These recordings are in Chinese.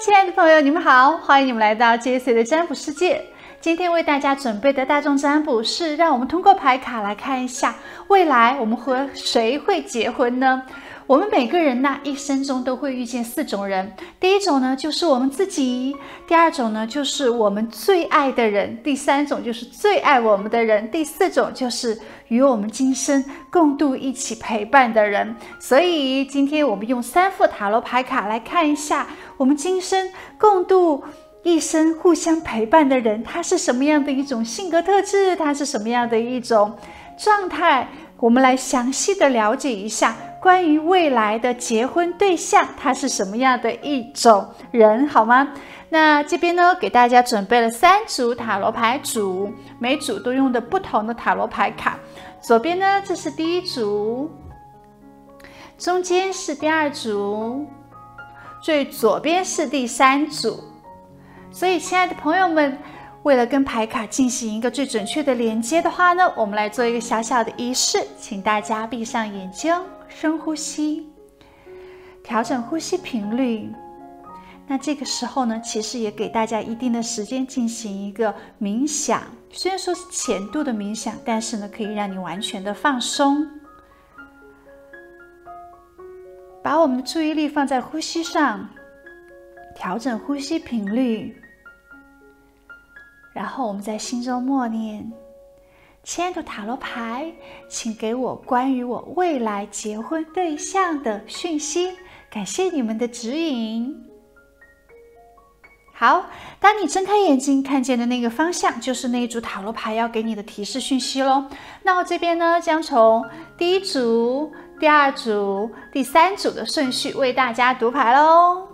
亲爱的朋友，你们好，欢迎你们来到 JC 的占卜世界。今天为大家准备的大众占卜是让我们通过牌卡来看一下未来我们和谁会结婚呢？我们每个人呢，一生中都会遇见四种人。第一种呢，就是我们自己；第二种呢，就是我们最爱的人；第三种就是最爱我们的人；第四种就是与我们今生共度一起陪伴的人。所以今天我们用三副塔罗牌卡来看一下我们今生共度一生互相陪伴的人，他是什么样的一种性格特质，他是什么样的一种状态，我们来详细的了解一下关于未来的结婚对象，他是什么样的一种人，好吗？那这边呢，给大家准备了三组塔罗牌组，每组都用的不同的塔罗牌卡。左边呢，这是第一组，中间是第二组，最左边是第三组。所以，亲爱的朋友们，为了跟牌卡进行一个最准确的连接的话呢，我们来做一个小小的仪式，请大家闭上眼睛，深呼吸，调整呼吸频率。那这个时候呢，其实也给大家一定的时间进行一个冥想，虽然说是浅度的冥想，但是呢，可以让你完全的放松，把我们的注意力放在呼吸上，调整呼吸频率，然后我们在心中默念：亲爱的塔罗牌，请给我关于我未来结婚对象的讯息，感谢你们的指引。好，当你睁开眼睛看见的那个方向，就是那一组塔罗牌要给你的提示讯息咯。那我这边呢，将从第一组、第二组、第三组的顺序为大家读牌咯。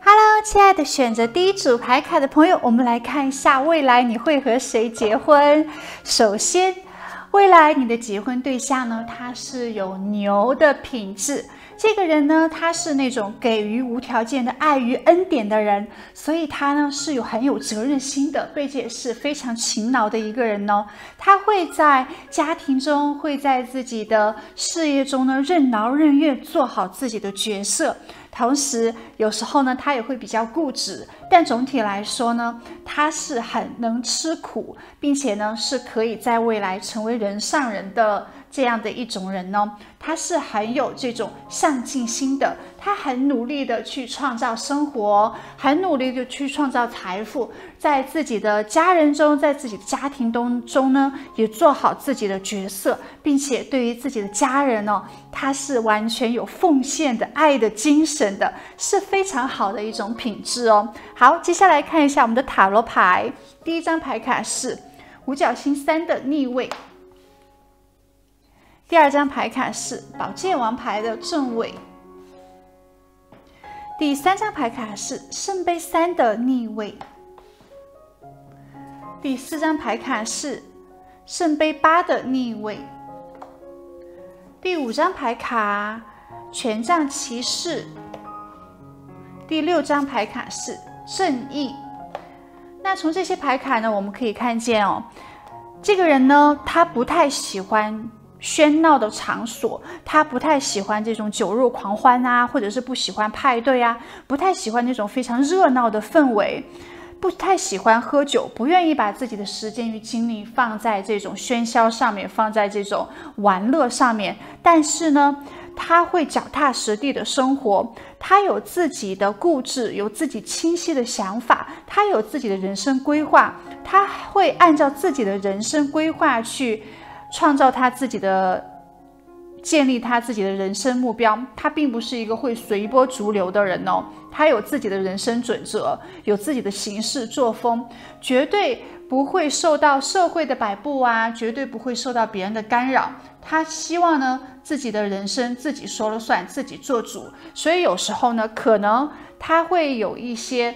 Hello， 亲爱的选择第一组牌卡的朋友，我们来看一下未来你会和谁结婚。首先，未来你的结婚对象呢，他是有牛的品质。这个人呢，他是那种给予无条件的爱与恩典的人，所以他呢是很有责任心的，并且是非常勤劳的一个人哦。他会在家庭中，会在自己的事业中呢任劳任怨，做好自己的角色。同时，有时候呢，他也会比较固执，但总体来说呢，他是很能吃苦，并且呢，是可以在未来成为人上人的这样的一种人呢。他是很有这种上进心的，他很努力的去创造生活，很努力的去创造财富，在自己的家人中，在自己的家庭中呢，也做好自己的角色，并且对于自己的家人呢，他是完全有奉献的爱的精神的，是非常好的一种品质哦。好，接下来看一下我们的塔罗牌，第一张牌卡是五角星3的逆位。第二张牌卡是宝剑王牌的正位，第三张牌卡是圣杯3的逆位，第四张牌卡是圣杯8的逆位，第五张牌卡权杖骑士，第六张牌卡是正义。那从这些牌卡呢，我们可以看见哦，这个人呢，他不太喜欢喧闹的场所，他不太喜欢这种酒肉狂欢啊，或者是不喜欢派对啊，不太喜欢那种非常热闹的氛围，不太喜欢喝酒，不愿意把自己的时间与精力放在这种喧嚣上面，放在这种玩乐上面。但是呢，他会脚踏实地的生活，他有自己的固执，有自己清晰的想法，他有自己的人生规划，他会按照自己的人生规划去创造他自己的，建立他自己的人生目标。他并不是一个会随波逐流的人哦，他有自己的人生准则，有自己的行事作风，绝对不会受到社会的摆布啊，绝对不会受到别人的干扰。他希望呢，自己的人生自己说了算，自己做主。所以有时候呢，可能他会有一些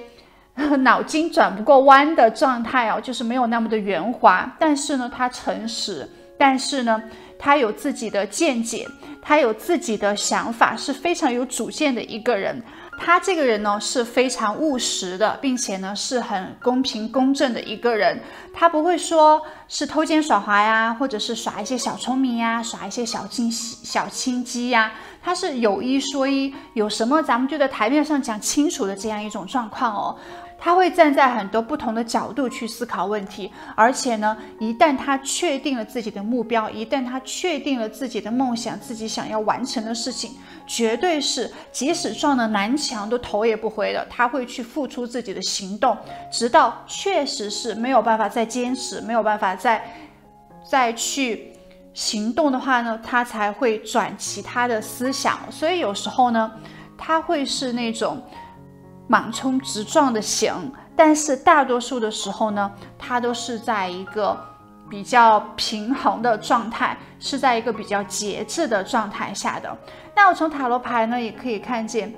脑筋转不过弯的状态哦，就是没有那么的圆滑。但是呢，他诚实。但是呢，他有自己的见解，他有自己的想法，是非常有主见的一个人。他这个人呢是非常务实的，并且呢是很公平公正的一个人。他不会说是偷奸耍滑呀，或者是耍一些小聪明呀，耍一些小心机呀。他是有一说一，有什么咱们就在台面上讲清楚的这样一种状况哦。他会站在很多不同的角度去思考问题，而且呢，一旦他确定了自己的目标，一旦他确定了自己的梦想，自己想要完成的事情，绝对是即使撞了南墙都头也不回的，他会去付出自己的行动，直到确实是没有办法再坚持，没有办法再去行动的话呢，他才会转其他的思想。所以有时候呢，他会是那种莽冲直撞的行，但是大多数的时候呢，他都是在一个比较平衡的状态，是在一个比较节制的状态下的。那我从塔罗牌呢，也可以看见，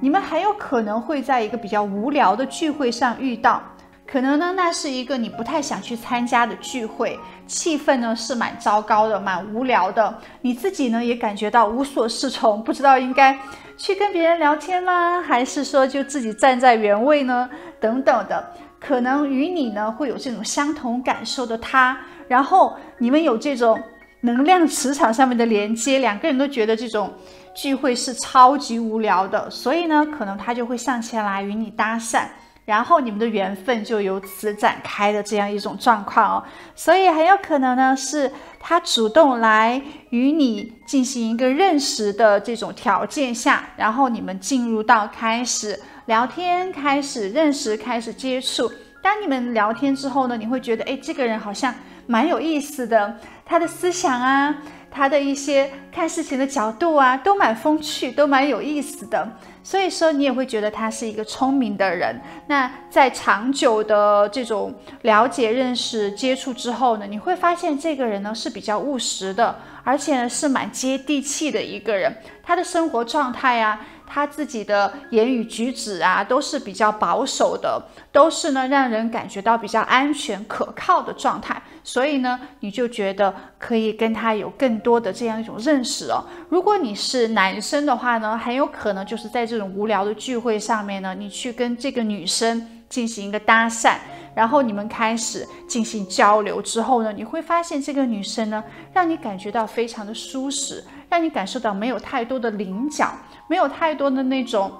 你们很有可能会在一个比较无聊的聚会上遇到，可能呢，那是一个你不太想去参加的聚会，气氛呢是蛮糟糕的，蛮无聊的，你自己呢也感觉到无所适从，不知道应该去跟别人聊天吗？还是说就自己站在原位呢？等等的，可能与你呢会有这种相同感受的他，然后你们有这种能量磁场上面的连接，两个人都觉得这种聚会是超级无聊的，所以呢，可能他就会上前来与你搭讪，然后你们的缘分就由此展开的这样一种状况哦。所以很有可能呢是他主动来与你进行一个认识的这种条件下，然后你们进入到开始聊天，开始认识，开始接触。当你们聊天之后呢，你会觉得这个人好像蛮有意思的，他的思想啊，他的一些看事情的角度啊，都蛮风趣，都蛮有意思的。所以说你也会觉得他是一个聪明的人。那在长久的这种了解、认识、接触之后呢，你会发现这个人呢是比较务实的，而且呢是蛮接地气的一个人。他的生活状态啊，他自己的言语举止啊，都是比较保守的，都是呢让人感觉到比较安全可靠的状态。所以呢，你就觉得可以跟他有更多的这样一种认识哦。如果你是男生的话呢，很有可能就是在这种无聊的聚会上面呢，你去跟这个女生进行一个搭讪，然后你们开始进行交流之后呢，你会发现这个女生呢，让你感觉到非常的舒适，让你感受到没有太多的棱角，没有太多的那种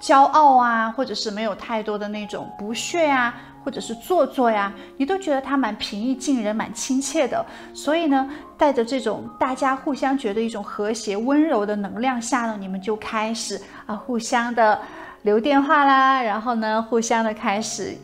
骄傲啊，或者是没有太多的那种不屑啊，或者是做作呀，你都觉得他蛮平易近人，蛮亲切的。所以呢，带着这种大家互相觉得一种和谐温柔的能量下呢，你们就开始互相的留电话啦，然后呢互相的开始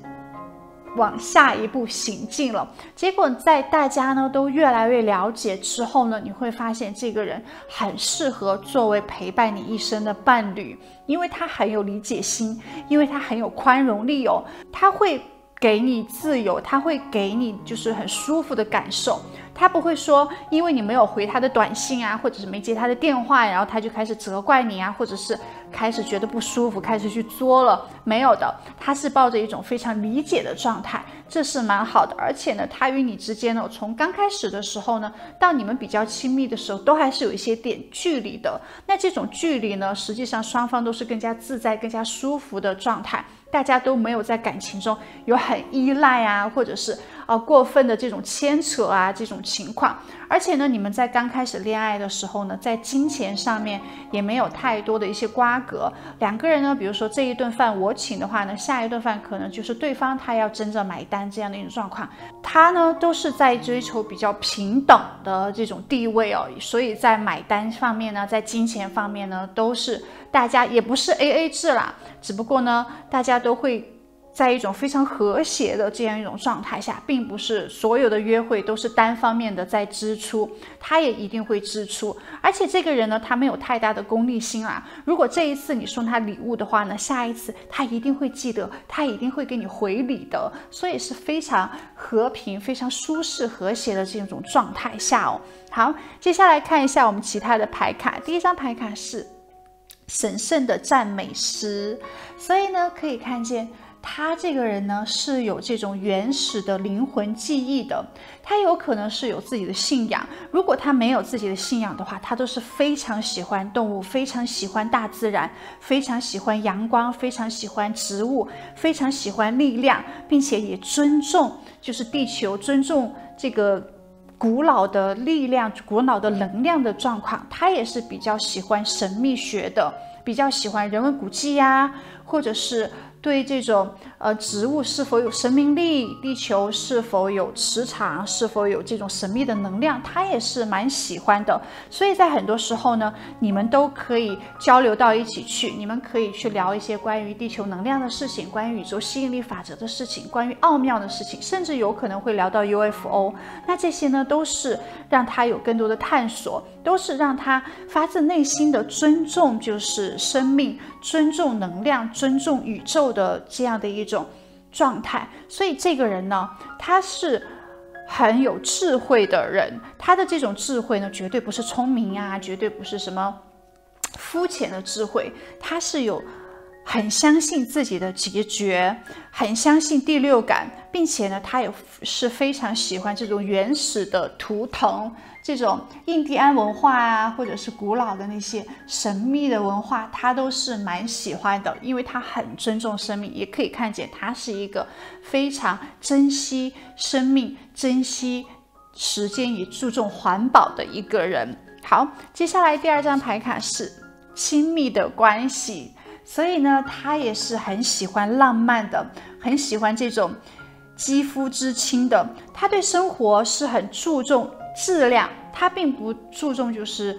往下一步行进了。结果在大家呢都越来越了解之后呢，你会发现这个人很适合作为陪伴你一生的伴侣，因为他很有理解心，因为他很有宽容力哦，他会给你自由，他会给你就是很舒服的感受。他不会说因为你没有回他的短信啊，或者是没接他的电话，然后他就开始责怪你啊，或者是开始觉得不舒服，开始去作了，没有的。他是抱着一种非常理解的状态，这是蛮好的。而且呢，他与你之间呢，从刚开始的时候呢，到你们比较亲密的时候，都还是有一些点距离的。那这种距离呢，实际上双方都是更加自在、更加舒服的状态，大家都没有在感情中有很依赖啊，或者是过分的这种牵扯啊，这种情况。而且呢，你们在刚开始恋爱的时候呢，在金钱上面也没有太多的一些瓜葛。两个人呢，比如说这一顿饭我请的话呢，下一顿饭可能就是对方他要争着买单这样的一种状况。他呢都是在追求比较平等的这种地位哦，所以在买单方面呢，在金钱方面呢，都是大家也不是 AA 制啦，只不过呢，大家都会在一种非常和谐的这样一种状态下，并不是所有的约会都是单方面的在支出，他也一定会支出。而且这个人呢，他没有太大的功利心啊。如果这一次你送他礼物的话呢，下一次他一定会记得，他一定会给你回礼的。所以是非常和平、非常舒适、和谐的这种状态下哦。好，接下来看一下我们其他的牌卡。第一张牌卡是神圣的赞美诗，所以呢，可以看见他这个人呢是有这种原始的灵魂记忆的，他有可能是有自己的信仰。如果他没有自己的信仰的话，他都是非常喜欢动物，非常喜欢大自然，非常喜欢阳光，非常喜欢植物，非常喜欢力量，并且也尊重就是地球，尊重这个古老的力量、古老的能量的状况。他也是比较喜欢神秘学的，比较喜欢人文古迹呀，或者是对这种植物是否有生命力、地球是否有磁场、是否有这种神秘的能量，他也是蛮喜欢的。所以在很多时候呢，你们都可以交流到一起去，你们可以去聊一些关于地球能量的事情，关于宇宙吸引力法则的事情，关于奥妙的事情，甚至有可能会聊到 UFO。 那这些呢都是让他有更多的探索，都是让他发自内心的尊重就是生命，尊重能量，尊重宇宙的这样的一种状态。所以这个人呢，他是很有智慧的人，他的这种智慧呢绝对不是聪明啊，绝对不是什么肤浅的智慧，他是有很相信自己的直觉，很相信第六感，并且呢他也是非常喜欢这种原始的图腾，这种印第安文化啊，或者是古老的那些神秘的文化，他都是蛮喜欢的。因为他很尊重生命，也可以看见他是一个非常珍惜生命、珍惜时间也注重环保的一个人。好，接下来第二张牌卡是亲密的关系，所以呢他也是很喜欢浪漫的，很喜欢这种肌肤之亲的。他对生活是很注重质量，他并不注重就是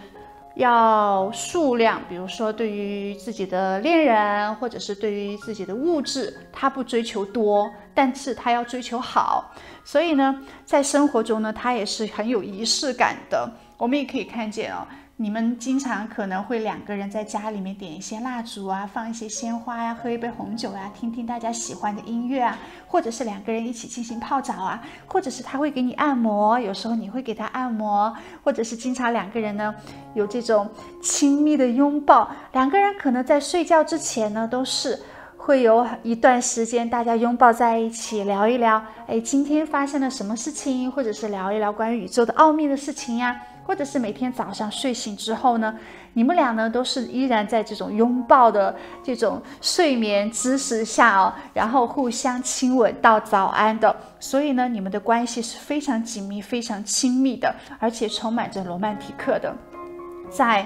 要数量，比如说对于自己的恋人或者是对于自己的物质，他不追求多，但是他要追求好。所以呢在生活中呢他也是很有仪式感的。我们也可以看见哦，你们经常可能会两个人在家里面点一些蜡烛啊，放一些鲜花呀，喝一杯红酒啊，听听大家喜欢的音乐啊，或者是两个人一起进行泡澡啊，或者是他会给你按摩，有时候你会给他按摩，或者是经常两个人呢有这种亲密的拥抱。两个人可能在睡觉之前呢都是会有一段时间大家拥抱在一起，聊一聊今天发生了什么事情，或者是聊一聊关于宇宙的奥秘的事情呀，或者是每天早上睡醒之后呢，你们俩呢都是依然在这种拥抱的这种睡眠姿势下哦，然后互相亲吻到早安的。所以呢你们的关系是非常紧密、非常亲密的，而且充满着罗曼蒂克的。在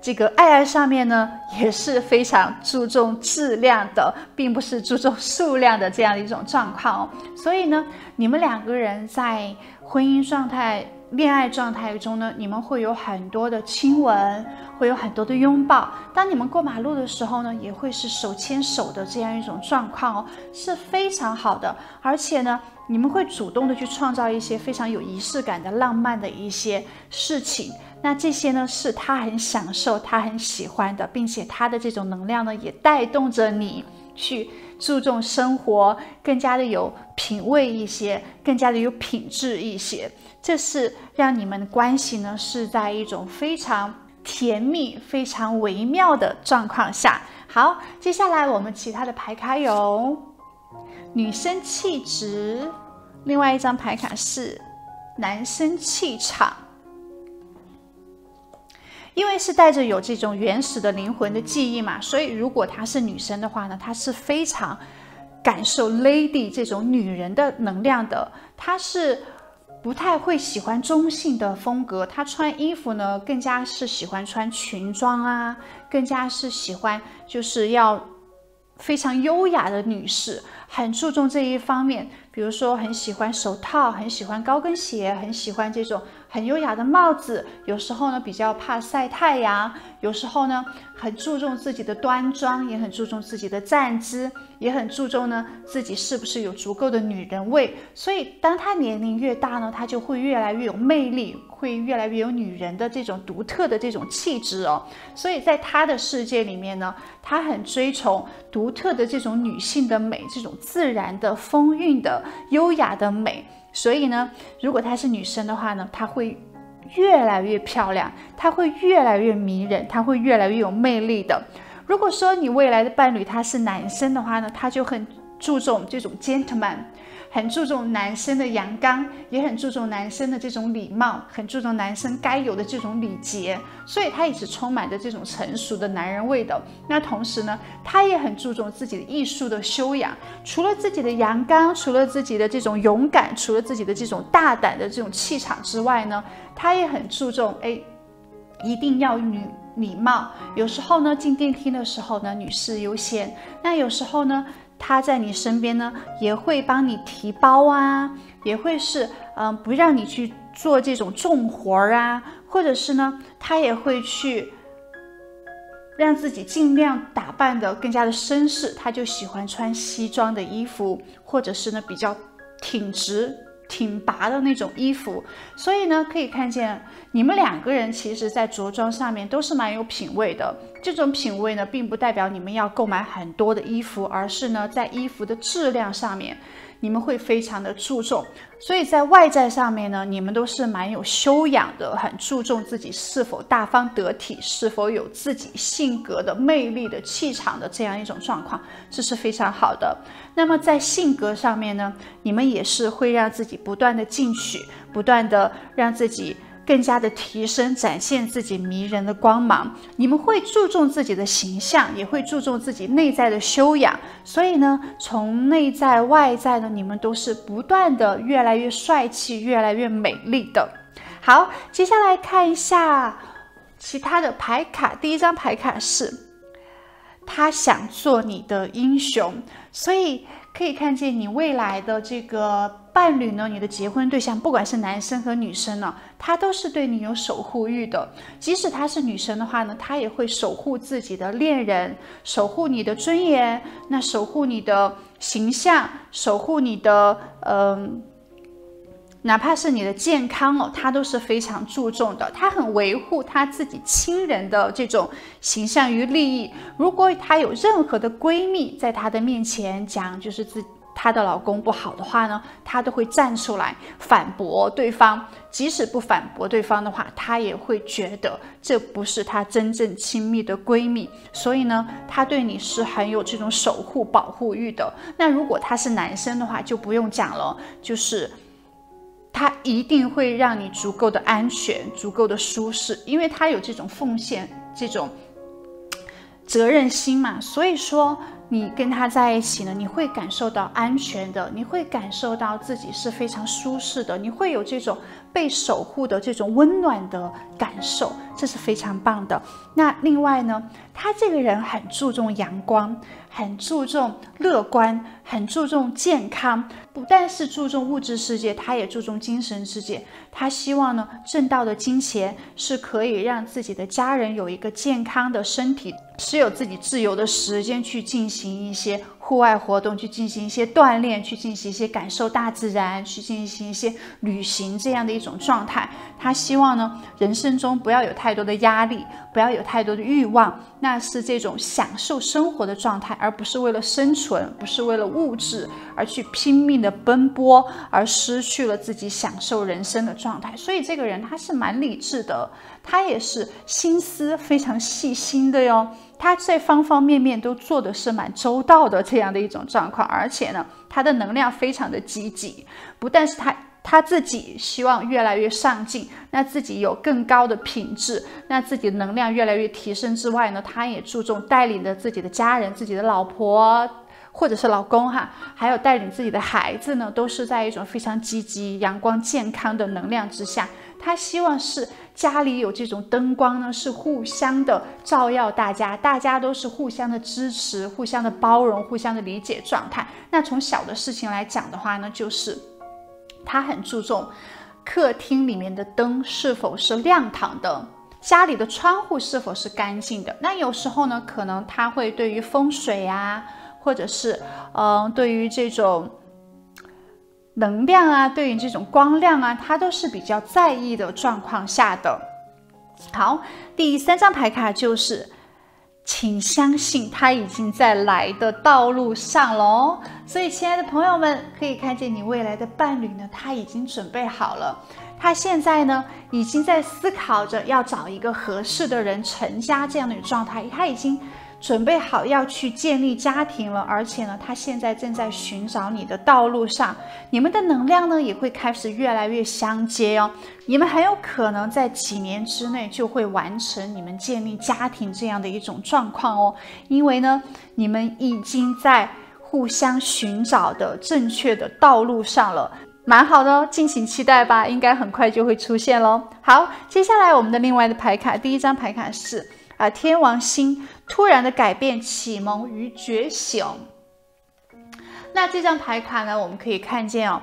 这个爱上面呢也是非常注重质量的，并不是注重数量的这样的一种状况哦。所以呢你们两个人在婚姻状态、恋爱状态中呢，你们会有很多的亲吻，会有很多的拥抱。当你们过马路的时候呢，也会是手牵手的这样一种状况哦，是非常好的。而且呢你们会主动的去创造一些非常有仪式感的浪漫的一些事情。那这些呢是他很享受、他很喜欢的，并且他的这种能量呢也带动着你去注重生活，更加的有品味一些，更加的有品质一些。这是让你们关系呢是在一种非常甜蜜、非常微妙的状况下。好，接下来我们其他的牌卡有女生气质，另外一张牌卡是男生气场。因为是带着有这种原始的灵魂的记忆嘛，所以如果她是女生的话呢，她是非常感受 lady 这种女人的能量的。她是不太会喜欢中性的风格，她穿衣服呢更加是喜欢穿裙装啊，更加是喜欢就是要非常优雅的女士，很注重这一方面。比如说很喜欢手套，很喜欢高跟鞋，很喜欢这种很优雅的帽子。有时候呢比较怕晒太阳，有时候呢很注重自己的端庄，也很注重自己的站姿，也很注重呢自己是不是有足够的女人味。所以当她年龄越大呢，她就会越来越有魅力，会越来越有女人的这种独特的这种气质哦。所以在她的世界里面呢，她很追求独特的这种女性的美，这种自然的、风韵的、优雅的美。所以呢如果她是女生的话呢，她会越来越漂亮，她会越来越迷人，她会越来越有魅力的。如果说你未来的伴侣他是男生的话呢，他就很注重这种 gentleman， 很注重男生的阳刚，也很注重男生的这种礼貌，很注重男生该有的这种礼节，所以他也是充满着这种成熟的男人味的。那同时呢，他也很注重自己的艺术的修养，除了自己的阳刚，除了自己的这种勇敢，除了自己的这种大胆的这种气场之外呢，他也很注重一定要礼貌。有时候呢，进电梯的时候呢，女士优先。那有时候呢，他在你身边呢，也会帮你提包啊，也会是不让你去做这种重活啊，或者是呢，他也会去让自己尽量打扮得更加的绅士。他就喜欢穿西装的衣服，或者是呢比较挺直、挺拔的那种衣服。所以呢，可以看见你们两个人其实在着装上面都是蛮有品味的。这种品味呢，并不代表你们要购买很多的衣服，而是呢，在衣服的质量上面，你们会非常的注重。所以在外在上面呢，你们都是蛮有修养的，很注重自己是否大方得体，是否有自己性格的魅力的气场的这样一种状况，这是非常好的。那么在性格上面呢，你们也是会让自己不断的进取，不断的让自己更加的提升，展现自己迷人的光芒。你们会注重自己的形象，也会注重自己内在的修养。所以呢，从内在外在呢，你们都是不断的越来越帅气，越来越美丽的。好，接下来看一下其他的牌卡。第一张牌卡是他想做你的英雄，所以可以看见你未来的这个伴侣呢，你的结婚对象，不管是男生和女生呢，他都是对你有守护欲的。即使他是女生的话呢，他也会守护自己的恋人，守护你的尊严，那守护你的形象，守护你的哪怕是你的健康哦，他都是非常注重的。他很维护他自己亲人的这种形象与利益。如果他有任何的闺蜜在他的面前讲就是她的老公不好的话呢，她都会站出来反驳对方。即使不反驳对方的话，她也会觉得这不是她真正亲密的闺蜜。所以呢，她对你是很有这种守护保护欲的。那如果他是男生的话，就不用讲了，就是他一定会让你足够的安全，足够的舒适，因为他有这种奉献，这种责任心嘛。所以说你跟他在一起呢，你会感受到安全的，你会感受到自己是非常舒适的，你会有这种被守护的这种温暖的感受，这是非常棒的。那另外呢，他这个人很注重阳光，很注重乐观，很注重健康，不但是注重物质世界，他也注重精神世界。他希望呢，挣到的金钱是可以让自己的家人有一个健康的身体，是有自己自由的时间去进行一些户外活动，去进行一些锻炼，去进行一些感受大自然，去进行一些旅行，这样的一种状态。他希望呢，人生中不要有太多的压力，不要有太多的欲望，那是这种享受生活的状态，而不是为了生存，不是为了物质而去拼命的奔波，而失去了自己享受人生的状态。所以这个人他是蛮理智的，他也是心思非常细心的哟。他在方方面面都做的是蛮周到的这样的一种状况，而且呢，他的能量非常的积极，不但是他自己希望越来越上进，那自己有更高的品质，那自己的能量越来越提升之外呢，他也注重带领着自己的家人，自己的老婆或者是老公哈，还有带领自己的孩子呢，都是在一种非常积极、阳光、健康的能量之下。他希望是家里有这种灯光呢，是互相的照耀大家，大家都是互相的支持、互相的包容、互相的理解状态。那从小的事情来讲的话呢，就是他很注重客厅里面的灯是否是亮堂的，家里的窗户是否是干净的。那有时候呢，可能他会对于风水啊，或者是对于这种能量啊，对于这种光亮啊，他都是比较在意的状况下的。好，第三张牌卡就是请相信他已经在来的道路上喽。所以亲爱的朋友们，可以看见你未来的伴侣呢，他已经准备好了，他现在呢已经在思考着要找一个合适的人成家这样的状态。他已经准备好要去建立家庭了，而且呢，他现在正在寻找你的道路上，你们的能量呢也会开始越来越相接哦。你们很有可能在几年之内就会完成你们建立家庭这样的一种状况哦，因为呢，你们已经在互相寻找的正确的道路上了。 蛮好的哦，敬请期待吧，应该很快就会出现咯。好，接下来我们的另外的牌卡，第一张牌卡是天王星，突然的改变、启蒙与觉醒。那这张牌卡呢，我们可以看见哦，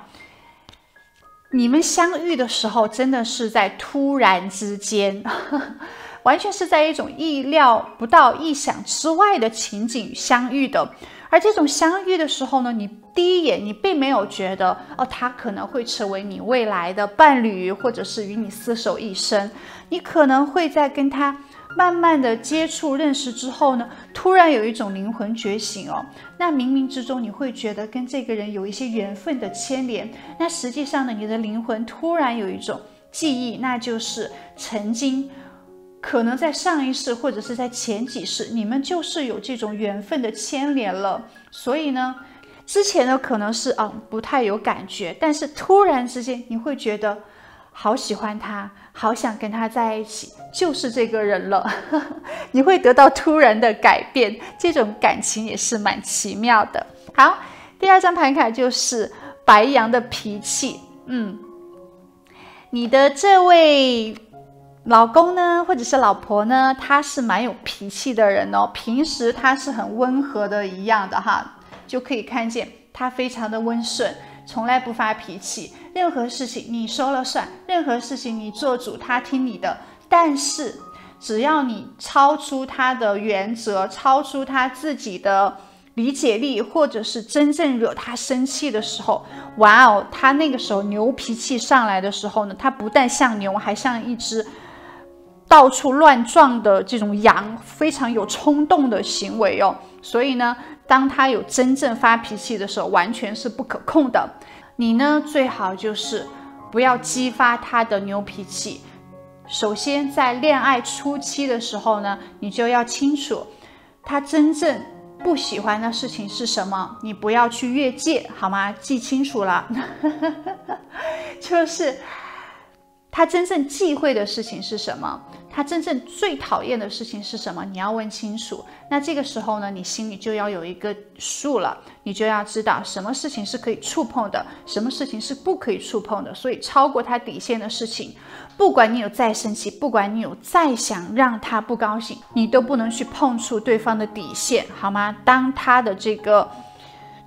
你们相遇的时候真的是在突然之间，完全是在一种意料不到、意想之外的情景相遇的。 而这种相遇的时候呢，你第一眼你并没有觉得哦，他可能会成为你未来的伴侣，或者是与你厮守一生。你可能会在跟他慢慢的接触认识之后呢，突然有一种灵魂觉醒哦。那冥冥之中你会觉得跟这个人有一些缘分的牵连，那实际上呢，你的灵魂突然有一种记忆，那就是曾经。 可能在上一世或者是在前几世，你们就是有这种缘分的牵连了。所以呢，之前呢可能是不太有感觉，但是突然之间你会觉得好喜欢他，好想跟他在一起，就是这个人了。你会得到突然的改变，这种感情也是蛮奇妙的。好，第二张牌卡就是白羊的脾气。你的这位。 老公呢，或者是老婆呢，他是蛮有脾气的人哦。平时他是很温和的一样的哈，就可以看见他非常的温顺，从来不发脾气。任何事情你说了算，任何事情你做主，他听你的。但是只要你超出他的原则，超出他自己的理解力，或者是真正惹他生气的时候，哇哦，他那个时候牛脾气上来的时候呢，他不但像牛，还像一只。 到处乱撞的这种羊，非常有冲动的行为哦。所以呢，当他有真正发脾气的时候，完全是不可控的。你呢，最好就是不要激发他的牛脾气。首先，在恋爱初期的时候呢，你就要清楚他真正不喜欢的事情是什么，你不要去越界，好吗？记清楚了，就是。 他真正忌讳的事情是什么？他真正最讨厌的事情是什么？你要问清楚。那这个时候呢，你心里就要有一个数了，你就要知道什么事情是可以触碰的，什么事情是不可以触碰的。所以，超过他底线的事情，不管你有再生气，不管你有再想让他不高兴，你都不能去碰触对方的底线，好吗？当他的这个。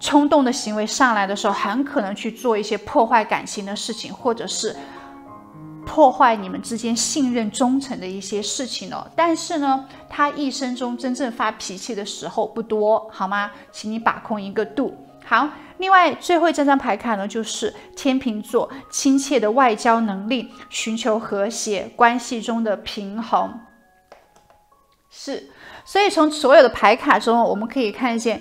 冲动的行为上来的时候，很可能去做一些破坏感情的事情，或者是破坏你们之间信任、忠诚的一些事情哦。但是呢，他一生中真正发脾气的时候不多，好吗？请你把控一个度。好，另外最后这张牌卡呢，就是天秤座亲切的外交能力，寻求和谐关系中的平衡。是，所以从所有的牌卡中，我们可以看见。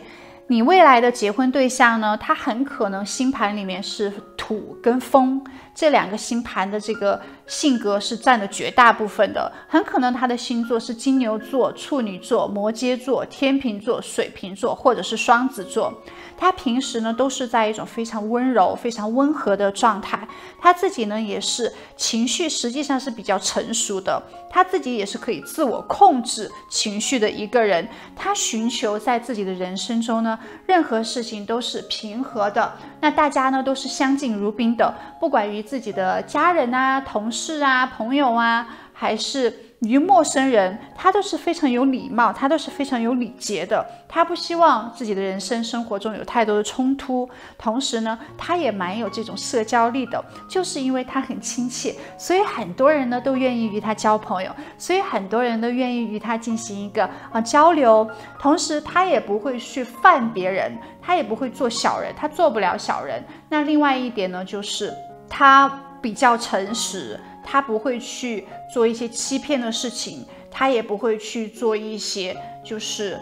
你未来的结婚对象呢？他很可能星盘里面是土跟风这两个星盘的这个性格是占了绝大部分的，很可能他的星座是金牛座、处女座、摩羯座、天秤座、水瓶座或者是双子座。他平时呢都是在一种非常温柔、非常温和的状态，他自己呢也是情绪实际上是比较成熟的，他自己也是可以自我控制情绪的一个人。他寻求在自己的人生中呢。 任何事情都是平和的，那大家呢都是相敬如宾的，不管于自己的家人啊、同事啊、朋友啊，还是于陌生人，他都是非常有礼貌，他都是非常有礼节的。他不希望自己的人生生活中有太多的冲突，同时呢，他也蛮有这种社交力的，就是因为他很亲切，所以很多人呢都愿意与他交朋友，所以很多人都愿意与他进行一个交流。同时，他也不会去犯别人，他也不会做小人，他做不了小人。那另外一点呢，就是他比较诚实。 他不会去做一些欺骗的事情，他也不会去做一些就是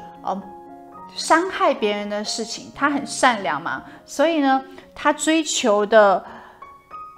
伤害别人的事情。他很善良嘛，所以呢，他追求的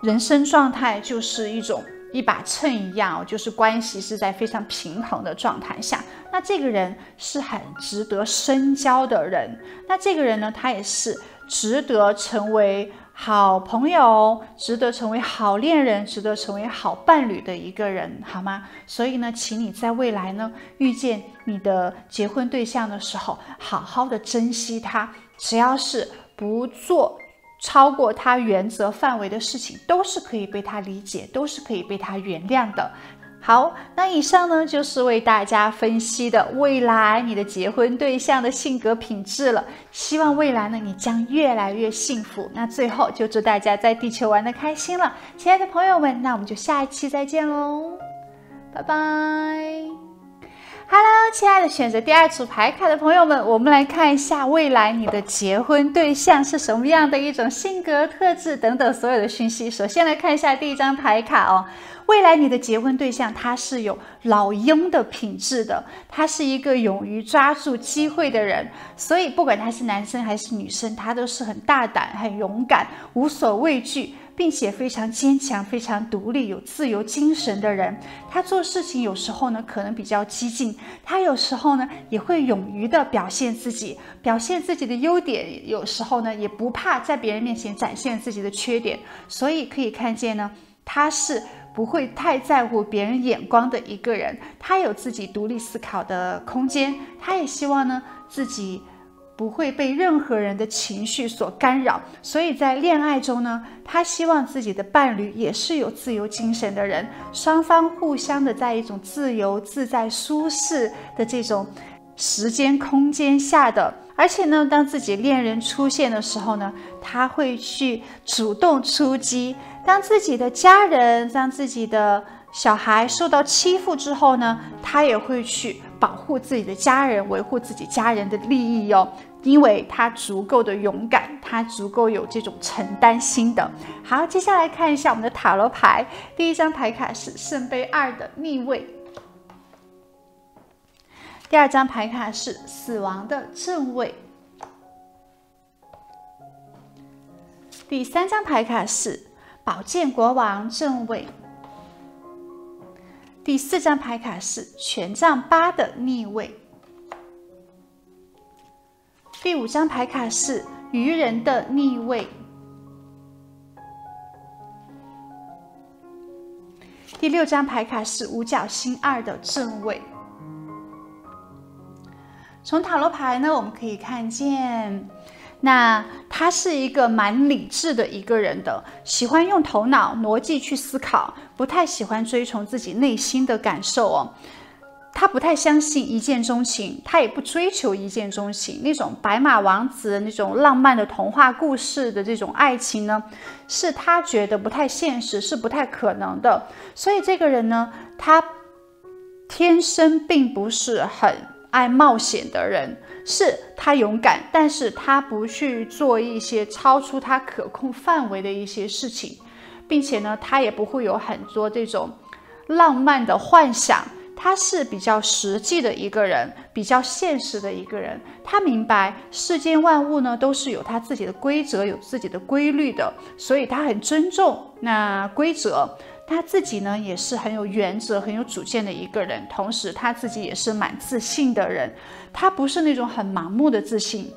人生状态就是一种一把秤一样，就是关系是在非常平衡的状态下。那这个人是很值得深交的人，那这个人呢，他也是值得成为好朋友，值得成为好恋人，值得成为好伴侣的一个人，好吗？所以呢，请你在未来呢，遇见你的结婚对象的时候，好好的珍惜他，只要是不做超过他原则范围的事情，都是可以被他理解，都是可以被他原谅的。好，那以上呢就是为大家分析的未来你的结婚对象的性格品质了。希望未来呢你将越来越幸福。那最后就祝大家在地球玩得开心了，亲爱的朋友们，那我们就下一期再见喽，拜拜。Hello， 亲爱的选择第二组牌卡的朋友们，我们来看一下未来你的结婚对象是什么样的一种性格特质等等所有的讯息。首先来看一下第一张牌卡哦，未来你的结婚对象他是有老鹰的品质的，他是一个勇于抓住机会的人，所以不管他是男生还是女生，他都是很大胆、很勇敢、无所畏惧，并且非常坚强、非常独立、有自由精神的人。他做事情有时候呢可能比较激进，他有时候呢也会勇于的表现自己，表现自己的优点，有时候呢也不怕在别人面前展现自己的缺点。所以可以看见呢，他是不会太在乎别人眼光的一个人，他有自己独立思考的空间，他也希望呢自己不会被任何人的情绪所干扰。所以在恋爱中呢，他希望自己的伴侣也是有自由精神的人，双方互相的在一种自由自在舒适的这种时间空间下的。而且呢，当自己恋人出现的时候呢，他会去主动出击。当自己的家人，当自己的小孩受到欺负之后呢，他也会去保护自己的家人，维护自己家人的利益哦，因为他足够的勇敢，他足够有这种承担心的。好，接下来看一下我们的塔罗牌，第一张牌卡是圣杯二的逆位，第二张牌卡是死亡的正位，第三张牌卡是宝剑国王正位，第四张牌卡是权杖八的逆位，第五张牌卡是愚人的逆位，第六张牌卡是五角星二的正位。从塔罗牌呢，我们可以看见那他是一个蛮理智的一个人的，喜欢用头脑逻辑去思考，不太喜欢追从自己内心的感受哦。他不太相信一见钟情，他也不追求一见钟情，那种白马王子那种浪漫的童话故事的这种爱情呢，是他觉得不太现实，是不太可能的。所以这个人呢，他天生并不是很爱冒险的人，是他勇敢，但是他不去做一些超出他可控范围的一些事情，并且呢，他也不会有很多这种浪漫的幻想。他是比较实际的一个人，比较现实的一个人。他明白世间万物呢都是有他自己的规则，有自己的规律的，所以他很尊重那规则。他自己呢也是很有原则、很有主见的一个人，同时他自己也是蛮自信的人。他不是那种很盲目的自信，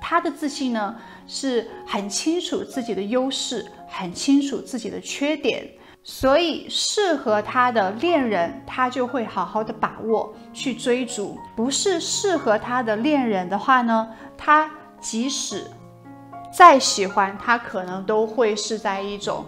他的自信呢是很清楚自己的优势，很清楚自己的缺点，所以适合他的恋人他就会好好的把握去追逐，不是适合他的恋人的话呢，他即使再喜欢，他可能都会是在一种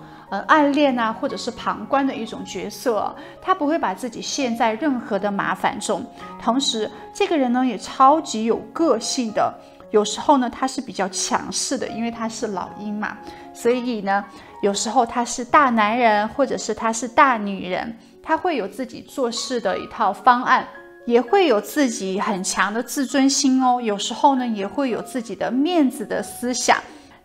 暗恋啊，或者是旁观的一种角色啊，他不会把自己陷在任何的麻烦中。同时这个人呢也超级有个性的，有时候呢他是比较强势的，因为他是老鹰嘛，所以呢有时候他是大男人，或者是他是大女人，他会有自己做事的一套方案，也会有自己很强的自尊心哦。有时候呢也会有自己的面子的思想，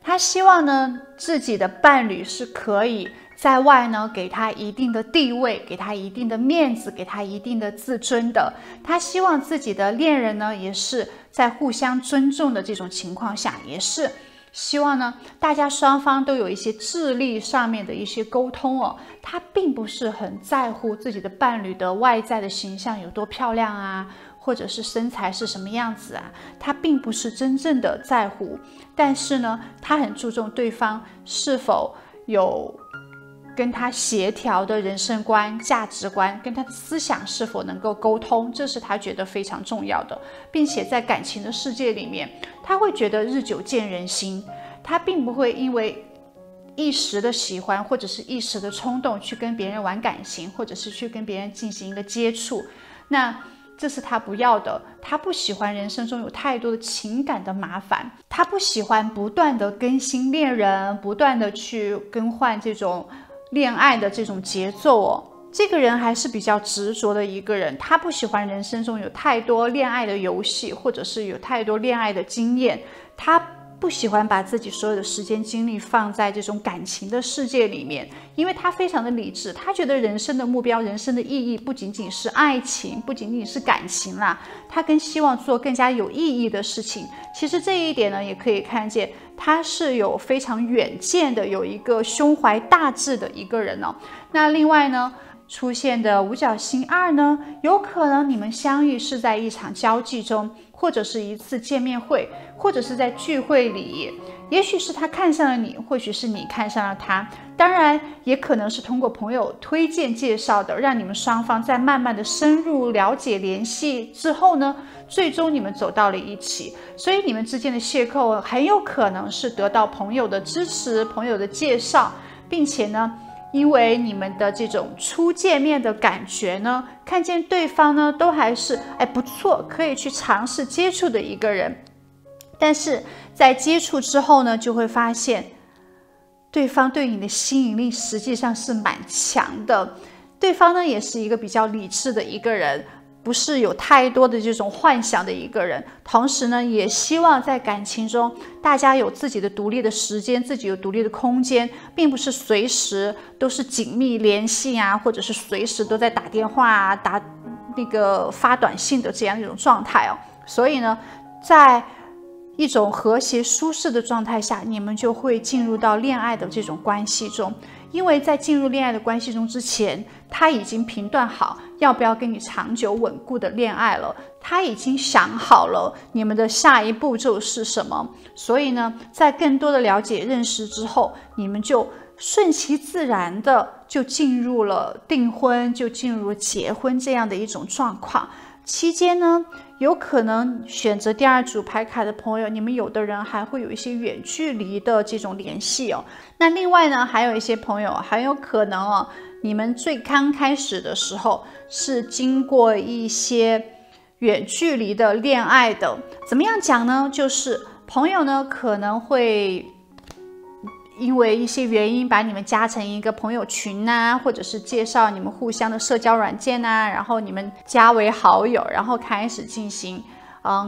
他希望呢自己的伴侣是可以在外呢给他一定的地位，给他一定的面子，给他一定的自尊的。他希望自己的恋人呢也是在互相尊重的这种情况下，也是希望呢，大家双方都有一些智力上面的一些沟通哦。他并不是很在乎自己的伴侣的外在的形象有多漂亮啊，或者是身材是什么样子啊，他并不是真正的在乎。但是呢，他很注重对方是否有跟他协调的人生观、价值观，跟他的思想是否能够沟通，这是他觉得非常重要的，并且在感情的世界里面，他会觉得日久见人心，他并不会因为一时的喜欢或者是一时的冲动去跟别人玩感情，或者是去跟别人进行一个接触，那这是他不要的。他不喜欢人生中有太多的情感的麻烦，他不喜欢不断的更新恋人，不断的去更换这种恋爱的这种节奏哦。这个人还是比较执着的一个人，他不喜欢人生中有太多恋爱的游戏，或者是有太多恋爱的经验，他不喜欢把自己所有的时间精力放在这种感情的世界里面，因为他非常的理智，他觉得人生的目标、人生的意义不仅仅是爱情，不仅仅是感情啦，他更希望做更加有意义的事情。其实这一点呢，也可以看见他是有非常远见的，有一个胸怀大志的一个人哦。那另外呢，出现的五角星二呢，有可能你们相遇是在一场交际中，或者是一次见面会，或者是在聚会里，也许是他看上了你，或许是你看上了他，当然也可能是通过朋友推荐介绍的，让你们双方在慢慢的深入了解联系之后呢，最终你们走到了一起。所以你们之间的邂逅很有可能是得到朋友的支持、朋友的介绍，并且呢，因为你们的这种初见面的感觉呢，看见对方呢都还是不错，可以去尝试接触的一个人，但是在接触之后呢，就会发现对方对你的吸引力实际上是蛮强的。对方呢也是一个比较理智的一个人，不是有太多的这种幻想的一个人，同时呢也希望在感情中大家有自己的独立的时间，自己有独立的空间，并不是随时都是紧密联系啊，或者是随时都在打电话啊，打那个发短信的这样一种状态哦。所以呢，在一种和谐舒适的状态下，你们就会进入到恋爱的这种关系中。因为在进入恋爱的关系中之前，他已经评断好要不要跟你长久稳固的恋爱了，他已经想好了你们的下一步骤是什么。所以呢，在更多的了解认识之后，你们就顺其自然的就进入了订婚，就进入了结婚这样的一种状况。期间呢，有可能选择第二组牌卡的朋友，你们有的人还会有一些远距离的这种联系哦。那另外呢，还有一些朋友很有可能哦，你们最刚开始的时候是经过一些远距离的恋爱的。怎么样讲呢？就是朋友呢可能会因为一些原因把你们加成一个朋友群啊，或者是介绍你们互相的社交软件啊，然后你们加为好友，然后开始进行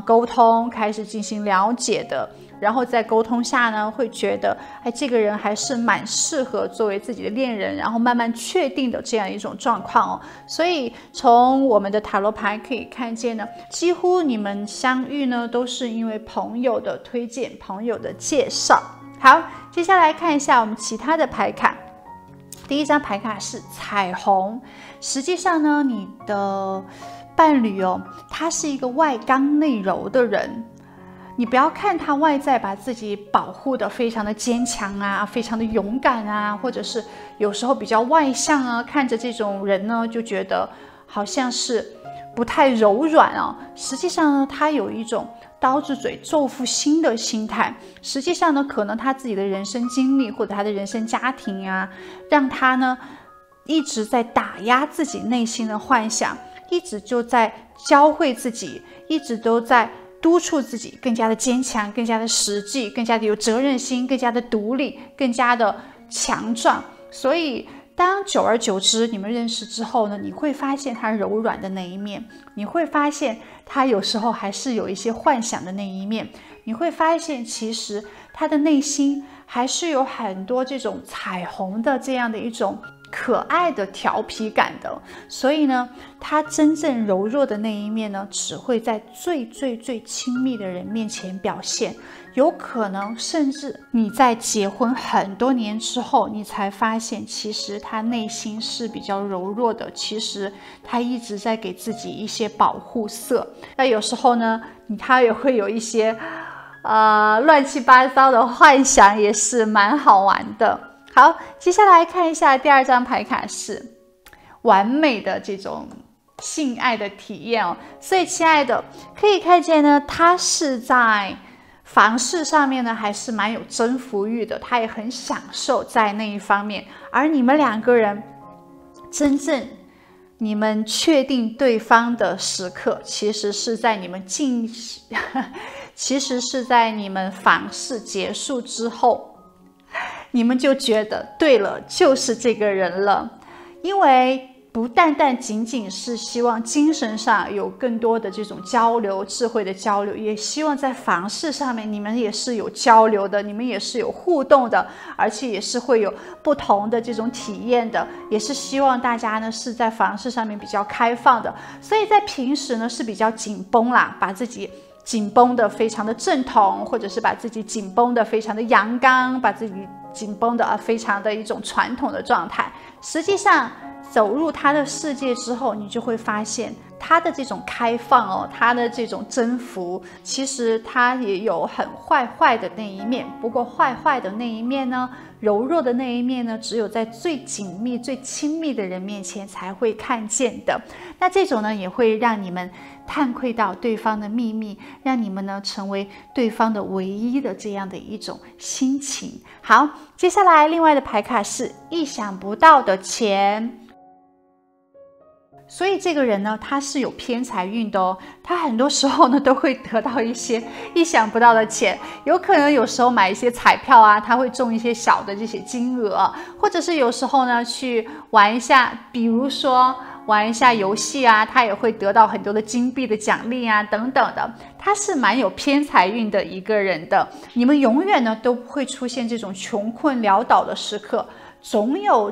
沟通，开始进行了解的。然后在沟通下呢，会觉得这个人还是蛮适合作为自己的恋人，然后慢慢确定的这样一种状况哦。所以从我们的塔罗牌可以看见呢，几乎你们相遇呢都是因为朋友的推荐、朋友的介绍。好，接下来看一下我们其他的牌卡。第一张牌卡是彩虹。实际上呢，你的伴侣哦，他是一个外刚内柔的人。你不要看他外在把自己保护的非常的坚强啊，非常的勇敢啊，或者是有时候比较外向啊，看着这种人呢，就觉得好像是不太柔软啊。实际上呢，他有一种刀子嘴豆腐心的心态。实际上呢，可能他自己的人生经历或者他的人生家庭啊，让他呢一直在打压自己内心的幻想，一直就在教会自己，一直都在督促自己更加的坚强，更加的实际，更加的有责任心，更加的独立，更加的强壮。所以当久而久之你们认识之后呢，你会发现他柔软的那一面，你会发现他有时候还是有一些幻想的那一面，你会发现其实他的内心还是有很多这种彩虹的这样的一种可爱的调皮感的。所以呢，他真正柔弱的那一面呢，只会在最亲密的人面前表现。有可能，甚至你在结婚很多年之后，你才发现，其实他内心是比较柔弱的。其实他一直在给自己一些保护色。那有时候呢，他也会有一些乱七八糟的幻想，也是蛮好玩的。好，接下来看一下第二张牌卡是完美的这种性爱的体验哦。所以，亲爱的，可以看见呢，他是在房事上面呢，还是蛮有征服欲的，他也很享受在那一方面。而你们两个人真正你们确定对方的时刻，其实是在你们房事结束之后，你们就觉得对了，就是这个人了，因为不单单仅是希望精神上有更多的这种交流，智慧的交流，也希望在房事上面你们也是有交流的，你们也是有互动的，而且也是会有不同的这种体验的，也是希望大家呢是在房事上面比较开放的，所以在平时呢是比较紧绷啦，把自己紧绷的非常的正统，或者是把自己紧绷的非常的阳刚，把自己紧绷的非常的一种传统的状态。实际上走入他的世界之后，你就会发现他的这种开放哦，他的这种征服，其实他也有很坏的那一面。不过坏的那一面呢，柔弱的那一面呢，只有在最紧密、最亲密的人面前才会看见的。那这种呢，也会让你们探窥到对方的秘密，让你们呢成为对方的唯一的这样的一种心情。好，接下来另外的牌卡是意想不到的钱。所以这个人呢，他是有偏财运的哦。他很多时候呢，都会得到一些意想不到的钱，有可能有时候买一些彩票啊，他会中一些小的这些金额，或者是有时候呢去玩一下，比如说玩一下游戏啊，他也会得到很多的金币的奖励啊，等等的。他是蛮有偏财运的一个人的。你们永远呢都不会出现这种穷困潦倒的时刻。总有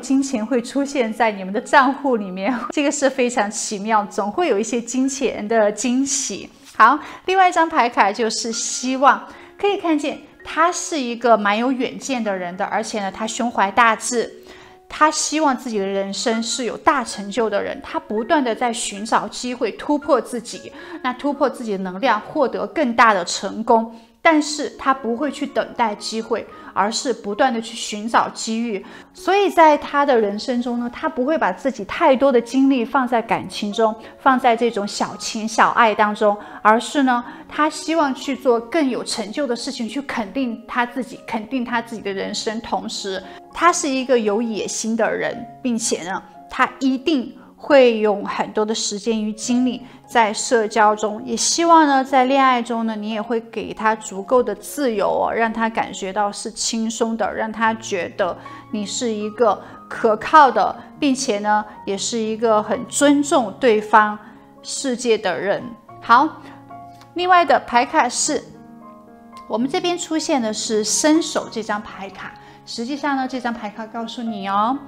金钱会出现在你们的账户里面，这个是非常奇妙，总会有一些金钱的惊喜。好，另外一张牌卡就是希望，可以看见他是一个蛮有远见的人的，而且呢，他胸怀大志，他希望自己的人生是有大成就的人，他不断的在寻找机会突破自己，那突破自己的能量，获得更大的成功。但是他不会去等待机会，而是不断的去寻找机遇。所以在他的人生中呢，他不会把自己太多的精力放在感情中，放在这种小情小爱当中，而是呢，他希望去做更有成就的事情，去肯定他自己，肯定他自己的人生。同时，他是一个有野心的人，并且呢，他一定会用很多的时间与精力在社交中，也希望呢在恋爱中呢，你也会给他足够的自由哦，让他感觉到是轻松的，让他觉得你是一个可靠的，并且呢也是一个很尊重对方世界的人。好，另外的牌卡是我们这边出现的是伸手这张牌卡。实际上呢，这张牌卡告诉你哦，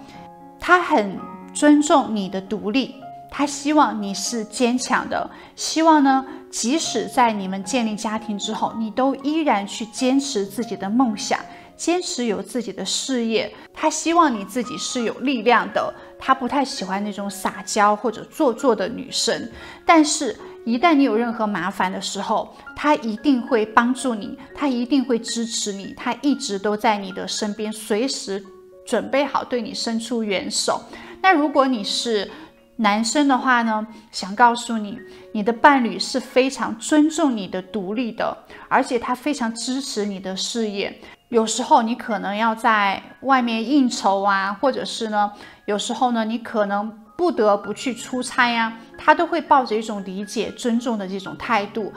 他很尊重你的独立，他希望你是坚强的，希望呢，即使在你们建立家庭之后，你都依然去坚持自己的梦想，坚持有自己的事业。他希望你自己是有力量的，他不太喜欢那种撒娇或者做作的女生。但是，一旦你有任何麻烦的时候，他一定会帮助你，他一定会支持你，他一直都在你的身边，随时准备好对你伸出援手。那如果你是男生的话呢，想告诉你，你的伴侣是非常尊重你的独立的，而且他非常支持你的事业。有时候你可能要在外面应酬啊，或者是呢，有时候呢你可能不得不去出差啊，他都会抱着一种理解、尊重的这种态度。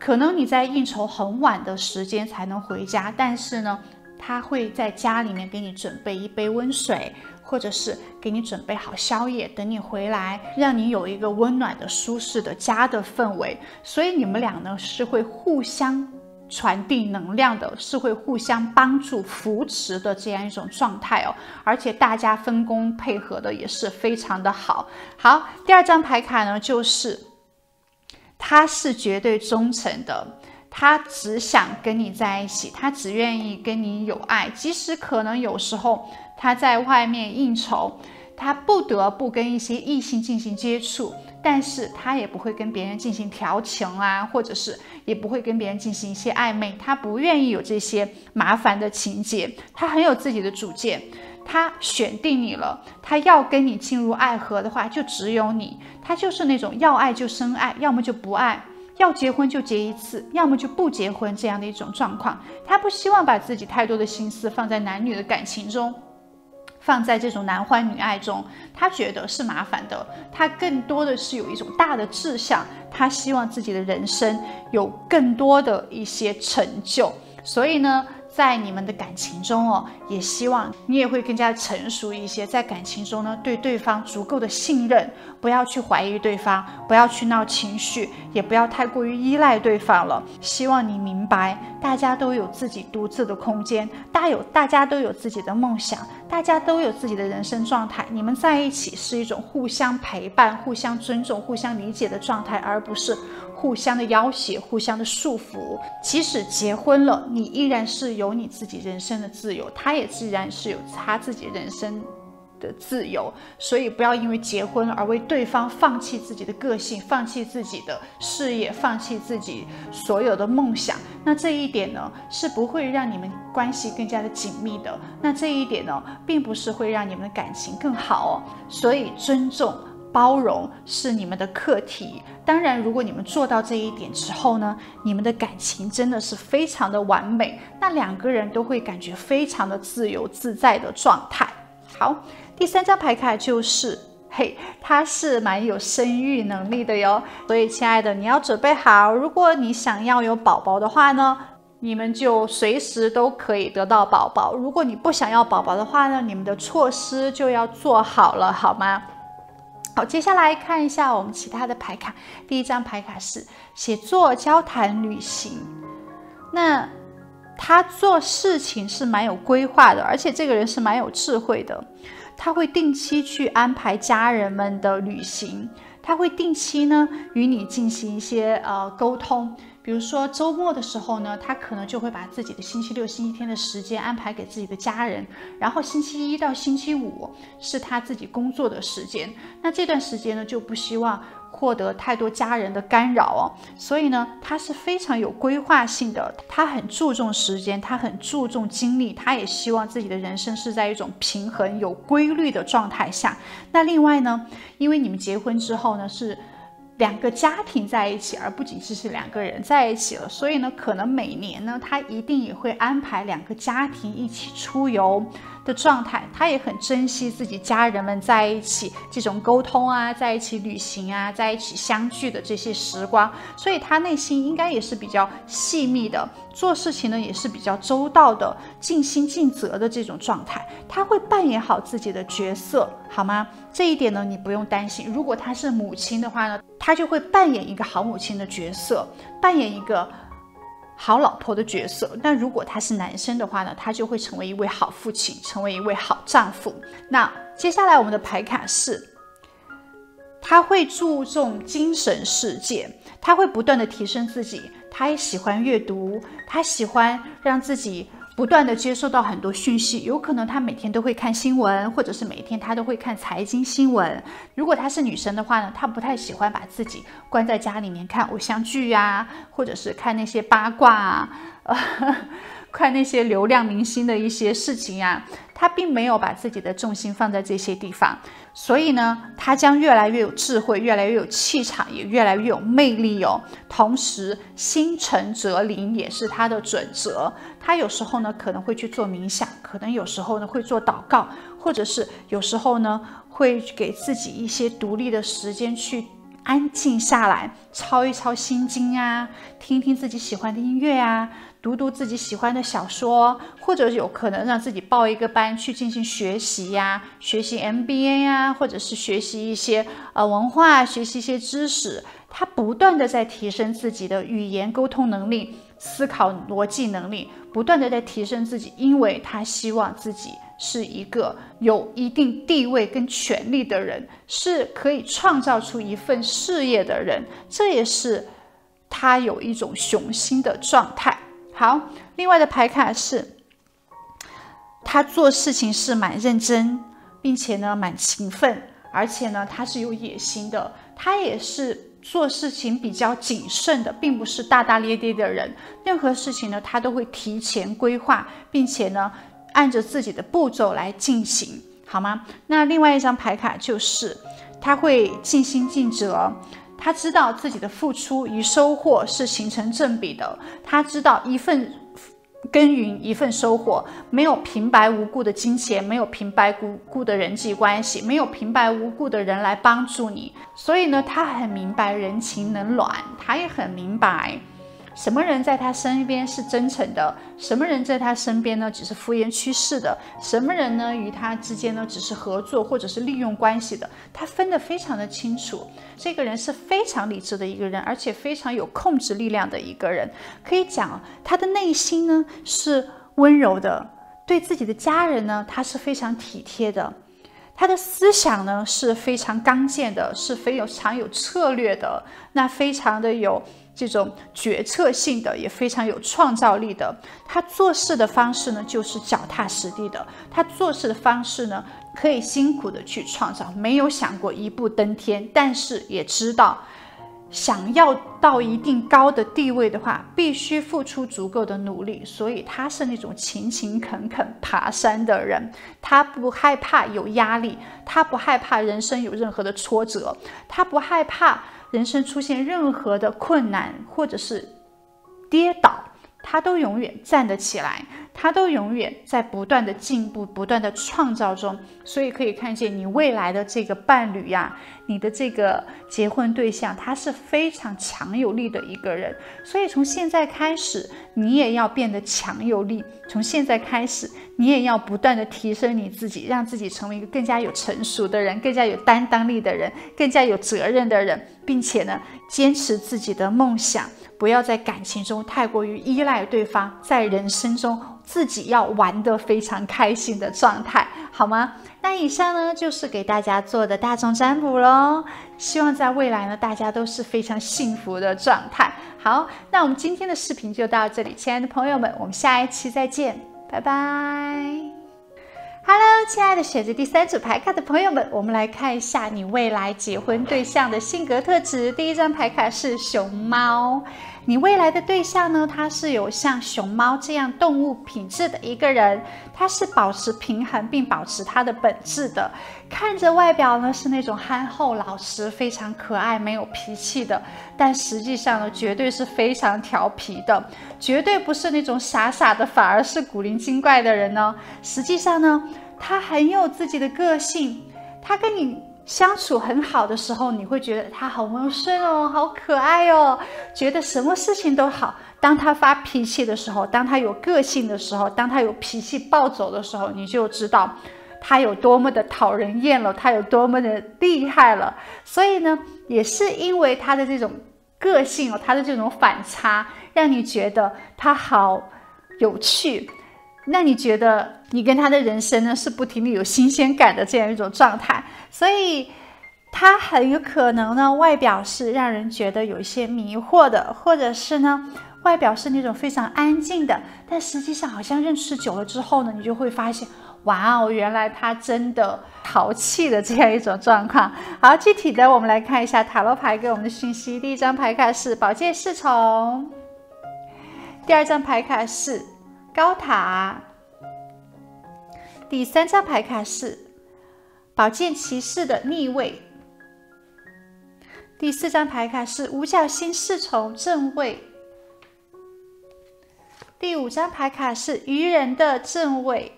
可能你在应酬很晚的时间才能回家，但是呢，他会在家里面给你准备一杯温水，或者是给你准备好宵夜，等你回来，让你有一个温暖的、舒适的家的氛围。所以你们俩呢，是会互相传递能量的，是会互相帮助扶持的这样一种状态哦，而且大家分工配合的也是非常的好。好，第二张牌卡呢，就是他是绝对忠诚的。 他只想跟你在一起，他只愿意跟你有爱，即使可能有时候他在外面应酬，他不得不跟一些异性进行接触，但是他也不会跟别人进行调情啊，或者是也不会跟别人进行一些暧昧，他不愿意有这些麻烦的情节，他很有自己的主见。 他选定你了，他要跟你进入爱河的话，就只有你。他就是那种要爱就深爱，要么就不爱；要结婚就结一次，要么就不结婚这样的一种状况。他不希望把自己太多的心思放在男女的感情中，放在这种男欢女爱中，他觉得是麻烦的。他更多的是有一种大的志向，他希望自己的人生有更多的一些成就。所以呢。 在你们的感情中哦，也希望你也会更加成熟一些。在感情中呢，对对方足够的信任，不要去怀疑对方，不要去闹情绪，也不要太过于依赖对方了。希望你明白，大家都有自己独自的空间，大家都有自己的梦想，大家都有自己的人生状态。你们在一起是一种互相陪伴、互相尊重、互相理解的状态，而不是。 互相的要挟，互相的束缚。即使结婚了，你依然是有你自己人生的自由，他也依然是有他自己人生的自由。所以，不要因为结婚而为对方放弃自己的个性，放弃自己的事业，放弃自己所有的梦想。那这一点呢，是不会让你们关系更加的紧密的。那这一点呢，并不是会让你们的感情更好哦。所以，尊重。 包容是你们的课题。当然，如果你们做到这一点之后呢，你们的感情真的是非常的完美，那两个人都会感觉非常的自由自在的状态。好，第三张牌卡就是，嘿，它是蛮有生育能力的哟。所以，亲爱的，你要准备好，如果你想要有宝宝的话呢。 你们就随时都可以得到宝宝。如果你不想要宝宝的话呢，你们的措施就要做好了，好吗？ 好，接下来看一下我们其他的牌卡。第一张牌卡是写作、交谈、旅行。那他做事情是蛮有规划的，而且这个人是蛮有智慧的。他会定期去安排家人们的旅行，他会定期呢与你进行一些沟通。 比如说周末的时候呢，他可能就会把自己的星期六、星期天的时间安排给自己的家人，然后星期一到星期五是他自己工作的时间。那这段时间呢，就不希望获得太多家人的干扰哦。所以呢，他是非常有规划性的，他很注重时间，他很注重精力，他也希望自己的人生是在一种平衡、有规律的状态下。那另外呢，因为你们结婚之后呢，是。 两个家庭在一起，而不仅仅是两个人在一起了。所以呢，可能每年呢，他一定也会安排两个家庭一起出游的状态。他也很珍惜自己家人们在一起这种沟通啊，在一起旅行啊，在一起相聚的这些时光。所以他内心应该也是比较细密的，做事情呢也是比较周到的，尽心尽责的这种状态。他会扮演好自己的角色，好吗？这一点呢，你不用担心。如果他是母亲的话呢？ 她就会扮演一个好母亲的角色，扮演一个好老婆的角色。那如果他是男生的话呢，他就会成为一位好父亲，成为一位好丈夫。那接下来我们的牌卡是，他会注重精神世界，他会不断的提升自己，他也喜欢阅读，他喜欢让自己。 不断的接收到很多讯息，有可能她每天都会看新闻，或者是每天她都会看财经新闻。如果她是女生的话呢，她不太喜欢把自己关在家里面看偶像剧啊，或者是看那些八卦啊，看那些流量明星的一些事情啊。她并没有把自己的重心放在这些地方，所以呢，她将越来越有智慧，越来越有气场，也越来越有魅力哦。同时，心诚则灵也是她的准则。 他有时候呢可能会去做冥想，可能有时候呢会做祷告，或者是有时候呢会给自己一些独立的时间去安静下来，抄一抄心经啊，听一听自己喜欢的音乐啊，读读自己喜欢的小说，或者有可能让自己报一个班去进行学习呀、啊，学习 MBA 啊，或者是学习一些文化，学习一些知识。他不断的在提升自己的语言沟通能力、思考逻辑能力，不断的在提升自己，因为他希望自己是一个有一定地位跟权力的人，是可以创造出一份事业的人，这也是他有一种雄心的状态。好，另外的牌卡是，他做事情是蛮认真，并且呢蛮勤奋，而且呢他是有野心的，他也是做事情比较谨慎的，并不是大大咧咧的人。任何事情呢他都会提前规划，并且呢按着自己的步骤来进行，好吗？那另外一张牌卡就是他会尽心尽责，他知道自己的付出与收获是形成正比的，他知道一份耕耘一份收获，没有平白无故的金钱，没有平白无故的人际关系，没有平白无故的人来帮助你，所以呢他很明白人情冷暖，他也很明白什么人在他身边是真诚的，什么人在他身边呢只是敷衍趋势的，什么人呢与他之间呢只是合作或者是利用关系的，他分得非常的清楚。这个人是非常理智的一个人，而且非常有控制力量的一个人。可以讲他的内心呢是温柔的，对自己的家人呢他是非常体贴的，他的思想呢是非常刚健的，是非常有策略的，那非常的有这种决策性的，也非常有创造力的。他做事的方式呢就是脚踏实地的，他做事的方式呢可以辛苦的去创造，没有想过一步登天，但是也知道想要到一定高的地位的话必须付出足够的努力，所以他是那种勤勤恳恳爬山的人。他不害怕有压力，他不害怕人生有任何的挫折，他不害怕人生出现任何的困难或者是跌倒，他都永远站得起来，他都永远在不断的进步，不断的创造中。所以可以看见你未来的这个伴侣呀，你的这个结婚对象，他是非常强有力的一个人。所以从现在开始你也要变得强有力，从现在开始你也要不断的提升你自己，让自己成为一个更加有成熟的人，更加有担当力的人，更加有责任的人，并且呢坚持自己的梦想，不要在感情中太过于依赖对方，在人生中自己要玩得非常开心的状态，好吗？那以上呢就是给大家做的大众占卜咯，希望在未来呢大家都是非常幸福的状态。好，那我们今天的视频就到这里，亲爱的朋友们，我们下一期再见，拜拜。Hello， 亲爱的选择第三组牌卡的朋友们，我们来看一下你未来结婚对象的性格特质。第一张牌卡是熊猫，你未来的对象呢，他是有像熊猫这样动物品质的一个人，他是保持平衡并保持他的本质的。看着外表呢是那种憨厚老实，非常可爱，没有脾气的，但实际上呢绝对是非常调皮的，绝对不是那种傻傻的，反而是古灵精怪的人呢。实际上呢他很有自己的个性，他跟你相处很好的时候，你会觉得他好温顺哦，好可爱哦，觉得什么事情都好。当他发脾气的时候，当他有个性的时候，当他有脾气暴走的时候，你就知道他有多么的讨人厌了，他有多么的厉害了。所以呢也是因为他的这种个性哦，他的这种反差，让你觉得他好有趣，让你觉得你跟他的人生呢是不停地有新鲜感的这样一种状态。所以他很有可能呢外表是让人觉得有一些迷惑的，或者是呢外表是那种非常安静的，但实际上好像认识久了之后呢，你就会发现哇哦，原来他真的淘气的这样一种状况。好，具体的我们来看一下塔罗牌给我们的讯息。第一张牌卡是宝剑侍从，第二张牌卡是高塔，第三张牌卡是宝剑骑士的逆位，第四张牌卡是五角星侍从正位，第五张牌卡是愚人的正位，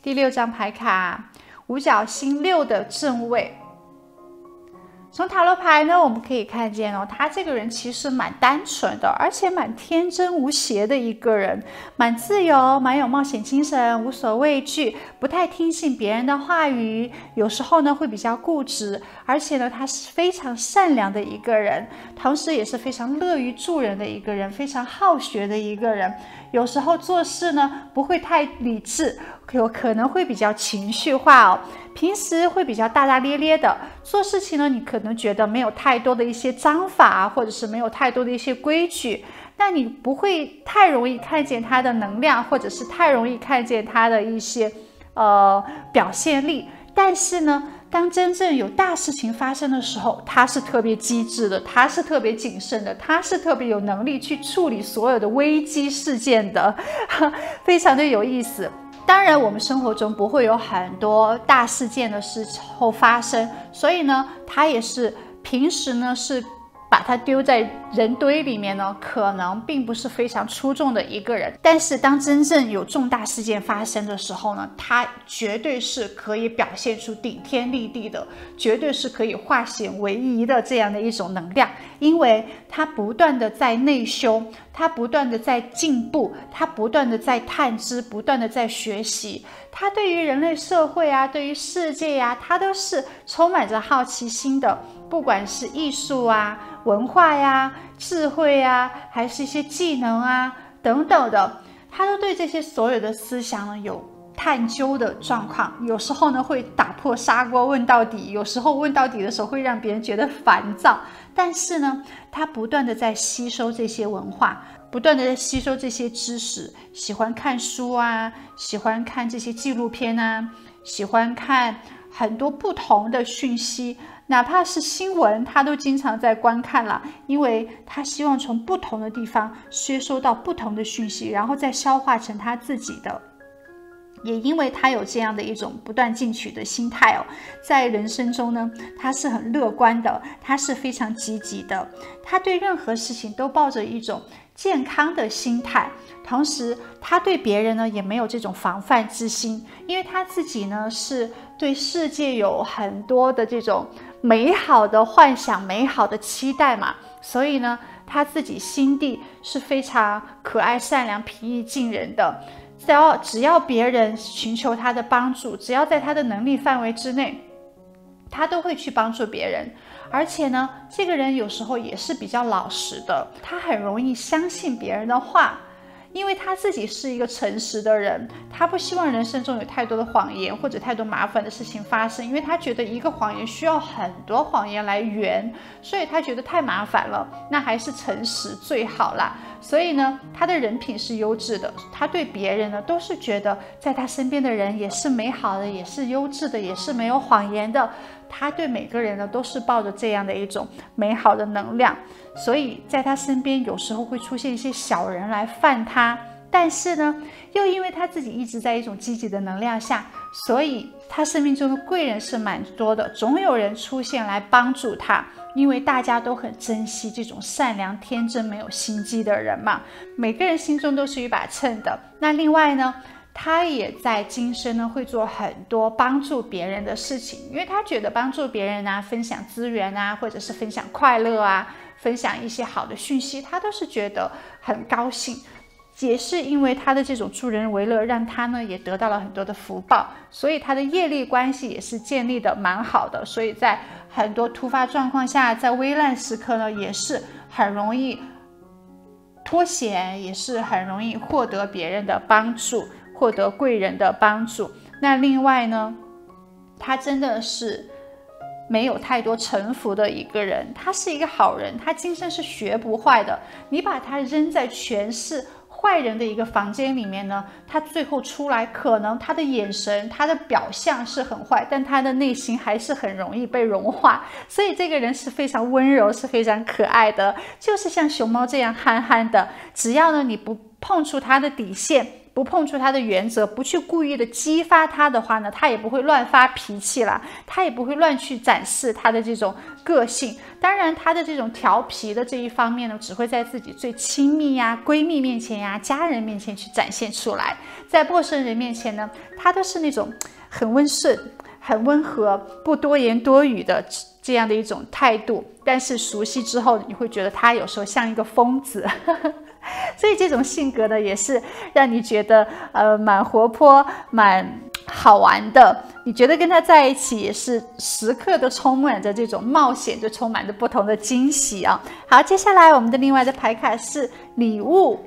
第六张牌卡五角星六的正位。从塔罗牌呢，我们可以看见哦，他这个人其实蛮单纯的，而且蛮天真无邪的一个人，蛮自由，蛮有冒险精神，无所畏惧，不太听信别人的话语，有时候呢会比较固执，而且呢他是非常善良的一个人，同时也是非常乐于助人的一个人，非常好学的一个人，有时候做事呢不会太理智，有可能会比较情绪化哦。平时会比较大大咧咧的，做事情呢，你可能觉得没有太多的一些章法，或者是没有太多的一些规矩，但你不会太容易看见他的能量，或者是太容易看见他的一些表现力。但是呢，当真正有大事情发生的时候，他是特别机智的，他是特别谨慎的，他是特别有能力去处理所有的危机事件的，非常的有意思。当然我们生活中不会有很多大事件的时候发生，所以呢他也是平时呢是把他丢在人堆里面呢，可能并不是非常出众的一个人，但是当真正有重大事件发生的时候呢，他绝对是可以表现出顶天立地的，绝对是可以化险为夷的这样的一种能量，因为他不断的在内修，他不断的在进步，他不断的在探知，不断的在学习，他对于人类社会啊，对于世界啊，他都是充满着好奇心的，不管是艺术啊，文化呀，智慧啊，还是一些技能啊等等的，他都对这些所有的思想呢有探究的状况，有时候呢会打破砂锅问到底，有时候问到底的时候会让别人觉得烦躁，但是呢他不断的在吸收这些文化，不断的在吸收这些知识，喜欢看书啊，喜欢看这些纪录片啊，喜欢看很多不同的讯息，哪怕是新闻他都经常在观看了，因为他希望从不同的地方吸收到不同的讯息，然后再消化成他自己的。也因为他有这样的一种不断进取的心态哦，在人生中呢，他是很乐观的，他是非常积极的，他对任何事情都抱着一种健康的心态，同时他对别人呢也没有这种防范之心，因为他自己呢是对世界有很多的这种美好的幻想，美好的期待嘛，所以呢他自己心地是非常可爱善良平易近人的，只要别人寻求他的帮助，只要在他的能力范围之内，他都会去帮助别人。而且呢这个人有时候也是比较老实的，他很容易相信别人的话，因为他自己是一个诚实的人，他不希望人生中有太多的谎言或者太多麻烦的事情发生，因为他觉得一个谎言需要很多谎言来圆，所以他觉得太麻烦了，那还是诚实最好啦。所以呢他的人品是优质的，他对别人呢都是觉得在他身边的人也是美好的，也是优质的，也是没有谎言的，他对每个人呢都是抱着这样的一种美好的能量，所以在他身边有时候会出现一些小人来犯他，但是呢又因为他自己一直在一种积极的能量下，所以他生命中的贵人是蛮多的，总有人出现来帮助他，因为大家都很珍惜这种善良天真没有心机的人嘛，每个人心中都是一把秤的。那另外呢他也在今生呢会做很多帮助别人的事情，因为他觉得帮助别人啊，分享资源啊，或者是分享快乐啊，分享一些好的讯息，他都是觉得很高兴，也是因为他的这种助人为乐，让他呢也得到了很多的福报，所以他的业力关系也是建立的蛮好的，所以在很多突发状况下，在危难时刻呢也是很容易脱险，也是很容易获得别人的帮助，获得贵人的帮助。那另外呢他真的是没有太多城府的一个人，他是一个好人，他今生是学不坏的，你把他扔在全是坏人的一个房间里面呢，他最后出来可能他的眼神他的表象是很坏，但他的内心还是很容易被融化，所以这个人是非常温柔，是非常可爱的，就是像熊猫这样憨憨的，只要呢你不碰触他的底线，不碰触他的原则，不去故意的激发他的话呢，他也不会乱发脾气啦，他也不会乱去展示他的这种个性。当然他的这种调皮的这一方面呢，只会在自己最亲密呀、闺蜜面前呀、家人面前去展现出来，在陌生人面前呢他都是那种很温顺很温和、不多言多语的这样的一种态度。但是熟悉之后，你会觉得他有时候像一个疯子。所以这种性格呢，也是让你觉得蛮活泼、蛮好玩的。你觉得跟他在一起也是时刻的充满着这种冒险，就充满着不同的惊喜啊。好，接下来我们的另外的牌卡是礼物，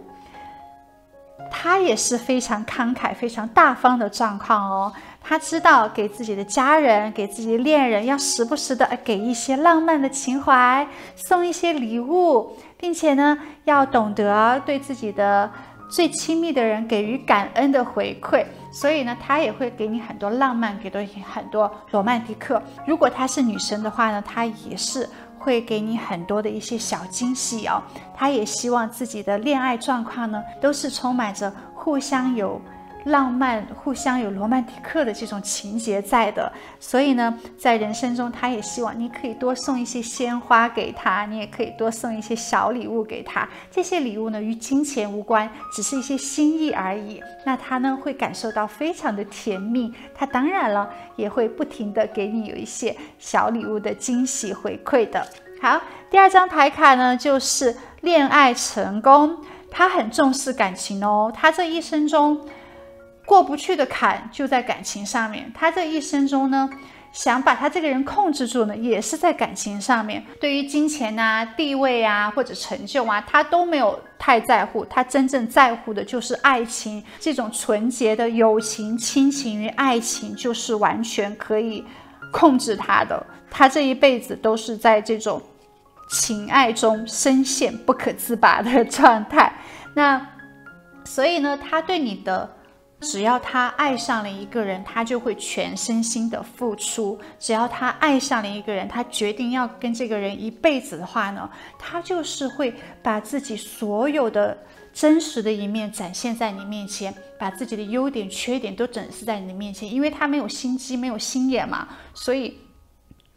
他也是非常慷慨、非常大方的状况哦。他知道给自己的家人、给自己的恋人，要时不时的给一些浪漫的情怀，送一些礼物，并且呢，要懂得对自己的最亲密的人给予感恩的回馈。所以呢，他也会给你很多浪漫，给到你很多罗曼蒂克。如果她是女生的话呢，她也是会给你很多的一些小惊喜哦。她也希望自己的恋爱状况呢，都是充满着互相有浪漫、互相有罗曼蒂克的这种情节在的。所以呢，在人生中，他也希望你可以多送一些鲜花给他，你也可以多送一些小礼物给他。这些礼物呢，与金钱无关，只是一些心意而已。那他呢，会感受到非常的甜蜜。他当然了，也会不停的给你有一些小礼物的惊喜回馈的。好，第二张牌卡呢，就是恋爱成功。他很重视感情哦，他这一生中过不去的坎就在感情上面。他这一生中呢，想把他这个人控制住呢，也是在感情上面。对于金钱啊、地位啊或者成就啊，他都没有太在乎。他真正在乎的就是爱情，这种纯洁的友情、亲情与爱情，就是完全可以控制他的。他这一辈子都是在这种情爱中深陷不可自拔的状态。那所以呢，他对你的，只要他爱上了一个人，他就会全身心的付出。只要他爱上了一个人，他决定要跟这个人一辈子的话呢，他就是会把自己所有的真实的一面展现在你面前，把自己的优点、缺点都展示在你的面前。因为他没有心机，没有心眼嘛，所以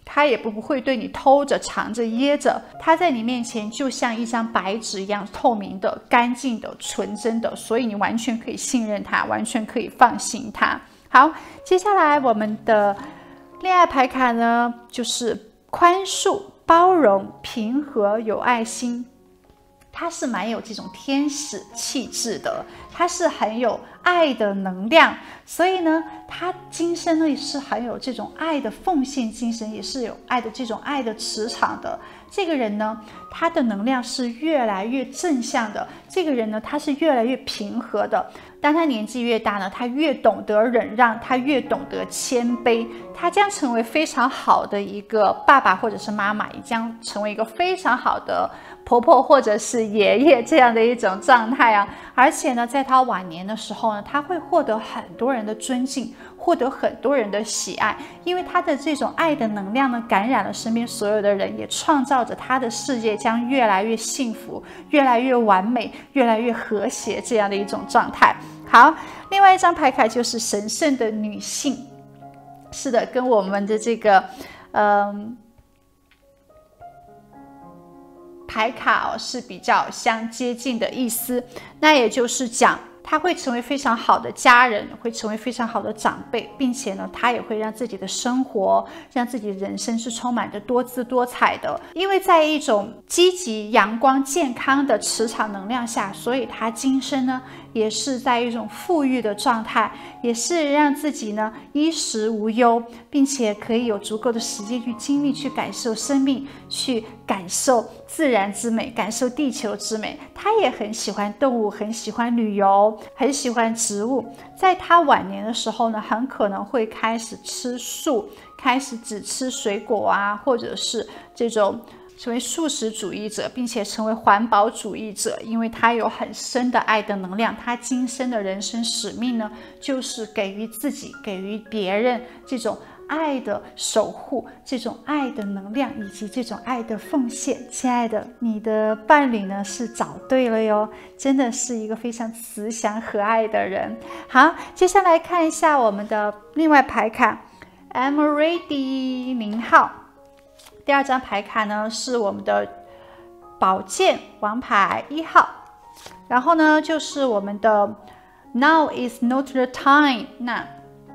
他也不会对你偷着藏着掖着。他在你面前就像一张白纸一样透明的、干净的、纯真的，所以你完全可以信任他，完全可以放心他。好，接下来我们的恋爱牌卡呢，就是宽恕、包容、平和、有爱心。他是蛮有这种天使气质的，他是很有爱的能量，所以呢，他今生呢也是很有这种爱的奉献精神，也是有爱的这种爱的磁场的。这个人呢，他的能量是越来越正向的。这个人呢，他是越来越平和的。当他年纪越大呢，他越懂得忍让，他越懂得谦卑。他将成为非常好的一个爸爸或者是妈妈，也将成为一个非常好的婆婆或者是爷爷这样的一种状态啊。而且呢，在他晚年的时候呢，他会获得很多人的尊敬，获得很多人的喜爱，因为他的这种爱的能量呢，感染了身边所有的人，也创造着他的世界将越来越幸福、越来越完美、越来越和谐这样的一种状态。好，另外一张牌卡就是神圣的女性。是的，跟我们的这个牌卡是比较相接近的意思。那也就是讲，他会成为非常好的家人，会成为非常好的长辈，并且呢，他也会让自己的生活、让自己的人生是充满着多姿多彩的。因为在一种积极、阳光、健康的磁场能量下，所以他今生呢，也是在一种富裕的状态，也是让自己呢衣食无忧，并且可以有足够的时间与精力去感受生命，去感受自然之美，感受地球之美。他也很喜欢动物，很喜欢旅游，很喜欢植物。在他晚年的时候呢，很可能会开始吃素，开始只吃水果啊，或者是这种成为素食主义者，并且成为环保主义者。因为他有很深的爱的能量，他今生的人生使命呢，就是给予自己、给予别人这种爱的守护，这种爱的能量，以及这种爱的奉献。亲爱的，你的伴侣呢是找对了哟，真的是一个非常慈祥和蔼的人。好，接下来看一下我们的另外牌卡 Emerald 0号。第二张牌卡呢是我们的宝剑王牌1号，然后呢就是我们的 Now is not the time。 那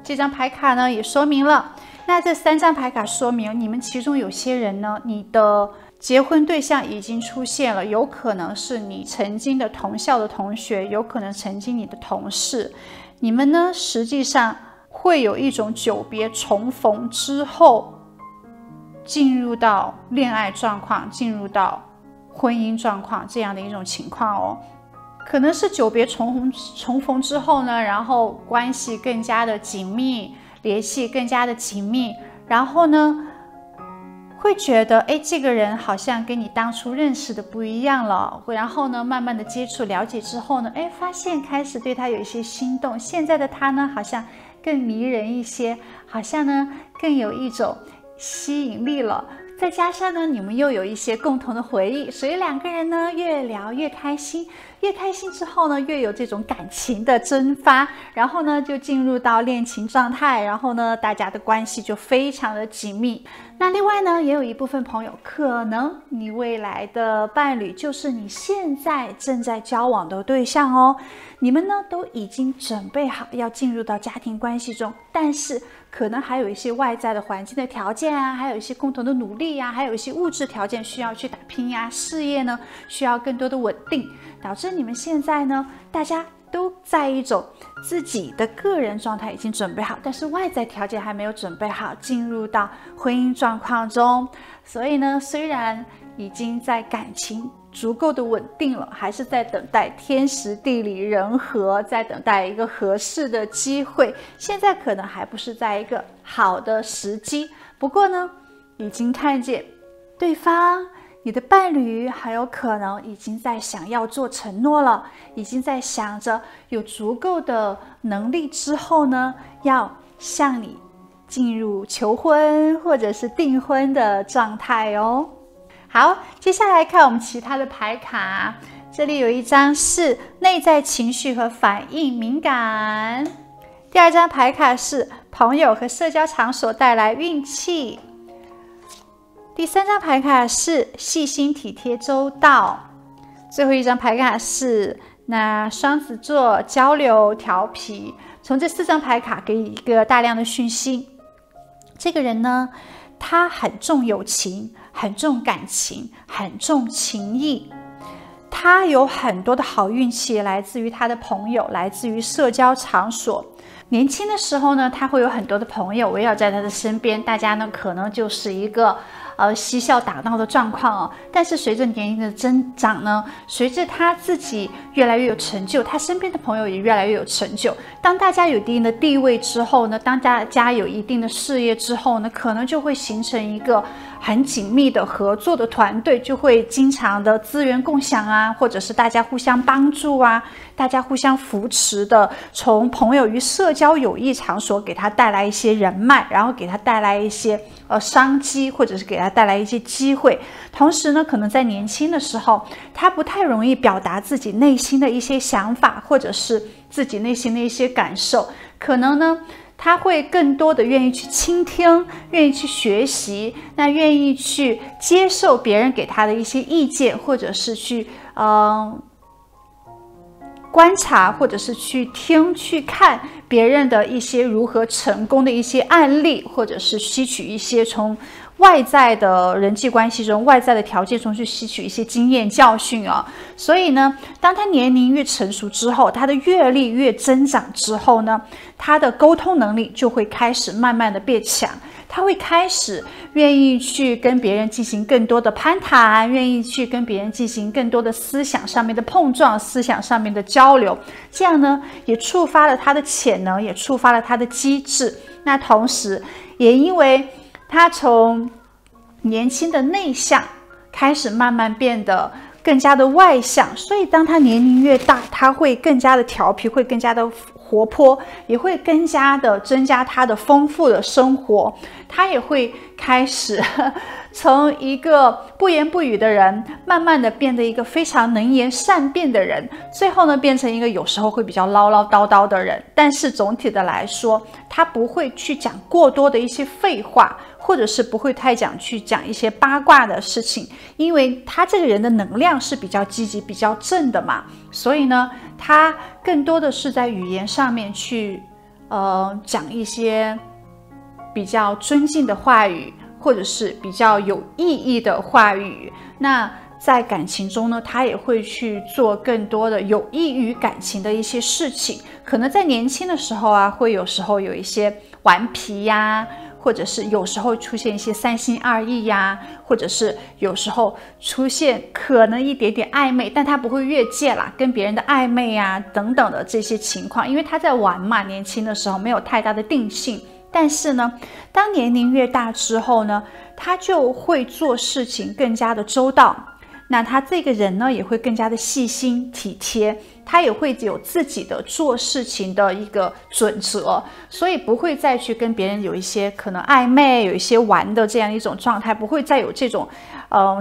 这张牌卡呢也说明了，那这三张牌卡说明，你们其中有些人呢，你的结婚对象已经出现了，有可能是你曾经的同校的同学，有可能曾经你的同事。你们呢，实际上会有一种久别重逢之后，进入到恋爱状况，进入到婚姻状况这样的一种情况哦。可能是久别重逢之后呢，然后关系更加的紧密，联系更加的紧密，然后呢，会觉得，哎，这个人好像跟你当初认识的不一样了。然后呢，慢慢的接触了解之后呢，哎，发现开始对他有一些心动。现在的他呢，好像更迷人一些，好像呢更有一种吸引力了。再加上呢，你们又有一些共同的回忆，所以两个人呢越聊越开心，越开心之后呢，越有这种感情的蒸发，然后呢就进入到恋情状态，然后呢大家的关系就非常的紧密。那另外呢，也有一部分朋友，可能你未来的伴侣就是你现在正在交往的对象哦，你们呢都已经准备好要进入到家庭关系中，但是可能还有一些外在的环境的条件啊，还有一些共同的努力啊，还有一些物质条件需要去打拼呀，事业呢需要更多的稳定，导致你们现在呢，大家都在一种自己的个人状态已经准备好，但是外在条件还没有准备好，进入到婚姻状况中。所以呢，虽然已经在感情足够的稳定了，还是在等待天时地利人和，在等待一个合适的机会。现在可能还不是在一个好的时机，不过呢，已经看见对方，你的伴侣很有可能已经在想要做承诺了，已经在想着有足够的能力之后呢，要向你进入求婚或者是订婚的状态哦。好，接下来看我们其他的牌卡，这里有一张是内在情绪和反应敏感，第二张牌卡是朋友和社交场所带来运气，第三张牌卡是细心体贴周到，最后一张牌卡是那双子座交流调皮。从这四张牌卡给你一个大量的讯息，这个人呢，他很重友情，很重感情，很重情义，他有很多的好运气来自于他的朋友，来自于社交场所。年轻的时候呢，他会有很多的朋友围绕在他的身边，大家呢可能就是一个嬉笑打闹的状况哦。但是随着年龄的增长呢，随着他自己越来越有成就，他身边的朋友也越来越有成就。当大家有一定的地位之后呢，当大家有一定的事业之后呢，可能就会形成一个很紧密的合作的团队，就会经常的资源共享啊，或者是大家互相帮助啊，大家互相扶持的，从朋友与社交友谊场所给他带来一些人脉，然后给他带来一些商机，或者是给他带来一些机会。同时呢，可能在年轻的时候，他不太容易表达自己内心的一些想法，或者是自己内心的一些感受，可能呢他会更多的愿意去倾听，愿意去学习，那愿意去接受别人给他的一些意见，或者是去观察，或者是去听去看别人的一些如何成功的一些案例，或者是吸取一些从外在的人际关系中，外在的条件中去吸取一些经验教训啊。所以呢，当他年龄越成熟之后，他的阅历越增长之后呢，他的沟通能力就会开始慢慢的变强，他会开始愿意去跟别人进行更多的攀谈，愿意去跟别人进行更多的思想上面的碰撞，思想上面的交流，这样呢也触发了他的潜能，也触发了他的机智。那同时也因为他从年轻的内向开始慢慢变得更加的外向，所以当他年龄越大，他会更加的调皮，会更加的活泼，也会更加的增加他的丰富的生活。他也会开始从一个不言不语的人，慢慢的变得一个非常能言善辩的人，最后呢变成一个有时候会比较唠唠叨叨的人。但是总体的来说，他不会去讲过多的一些废话，或者是不会太去讲一些八卦的事情，因为他这个人的能量是比较积极比较正的嘛，所以呢他更多的是在语言上面去讲一些比较尊敬的话语，或者是比较有意义的话语。那在感情中呢，他也会去做更多的有益于感情的一些事情。可能在年轻的时候啊，会有时候有一些顽皮呀，或者是有时候出现一些三心二意呀，或者是有时候出现可能一点点暧昧，但他不会越界啦，跟别人的暧昧呀等等的这些情况，因为他在玩嘛，年轻的时候没有太大的定性。但是呢，当年龄越大之后呢，他就会做事情更加的周到。那他这个人呢，也会更加的细心体贴，他也会有自己的做事情的一个准则，所以不会再去跟别人有一些可能暧昧，有一些玩的这样一种状态，不会再有这种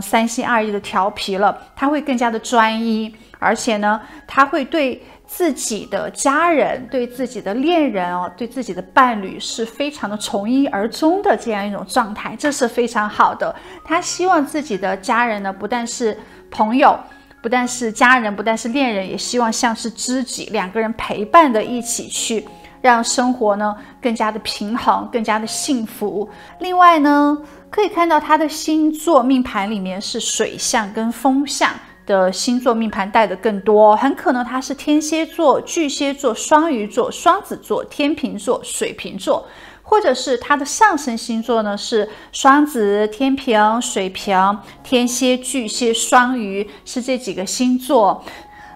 三心二意的调皮了。他会更加的专一，而且呢，他会对自己的家人、对自己的恋人对自己的伴侣是非常的从一而终的这样一种状态，这是非常好的。他希望自己的家人呢，不但是朋友，不但是家人，不但是恋人，也希望像是知己，两个人陪伴的一起去让生活呢更加的平衡，更加的幸福。另外呢，可以看到他的星座命盘里面是水象跟风象的星座命盘带的更多，很可能他是天蝎座、巨蟹座、双鱼座、双子座、天秤座、水瓶座，或者是他的上升星座呢是双子、天平、水瓶、天蝎、巨蟹、双鱼，是这几个星座。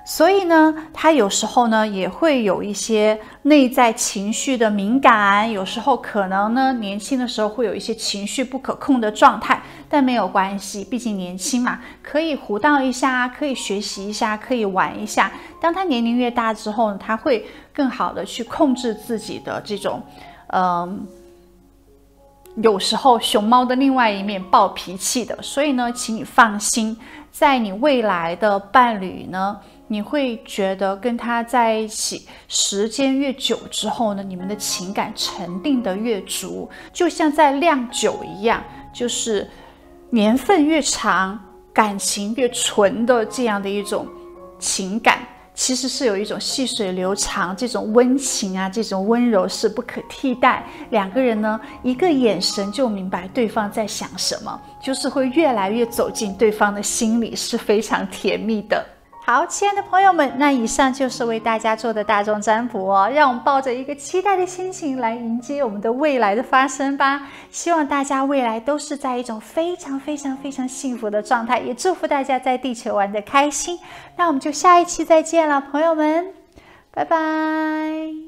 所以呢，他有时候呢也会有一些内在情绪的敏感，有时候可能呢年轻的时候会有一些情绪不可控的状态，但没有关系，毕竟年轻嘛，可以胡闹一下，可以学习一下，可以玩一下。当他年龄越大之后呢，他会更好的去控制自己的这种有时候熊猫的另外一面，暴脾气的。所以呢，请你放心，在你未来的伴侣呢，你会觉得跟他在一起时间越久之后呢，你们的情感沉淀的越足，就像在酿酒一样，就是年份越长，感情越纯的这样的一种情感，其实是有一种细水流长，这种温情啊，这种温柔是不可替代。两个人呢，一个眼神就明白对方在想什么，就是会越来越走进对方的心里，是非常甜蜜的。好，亲爱的朋友们，那以上就是为大家做的大众占卜让我们抱着一个期待的心情来迎接我们的未来的发生吧。希望大家未来都是在一种非常非常非常幸福的状态，也祝福大家在地球玩得开心。那我们就下一期再见了，朋友们，拜拜。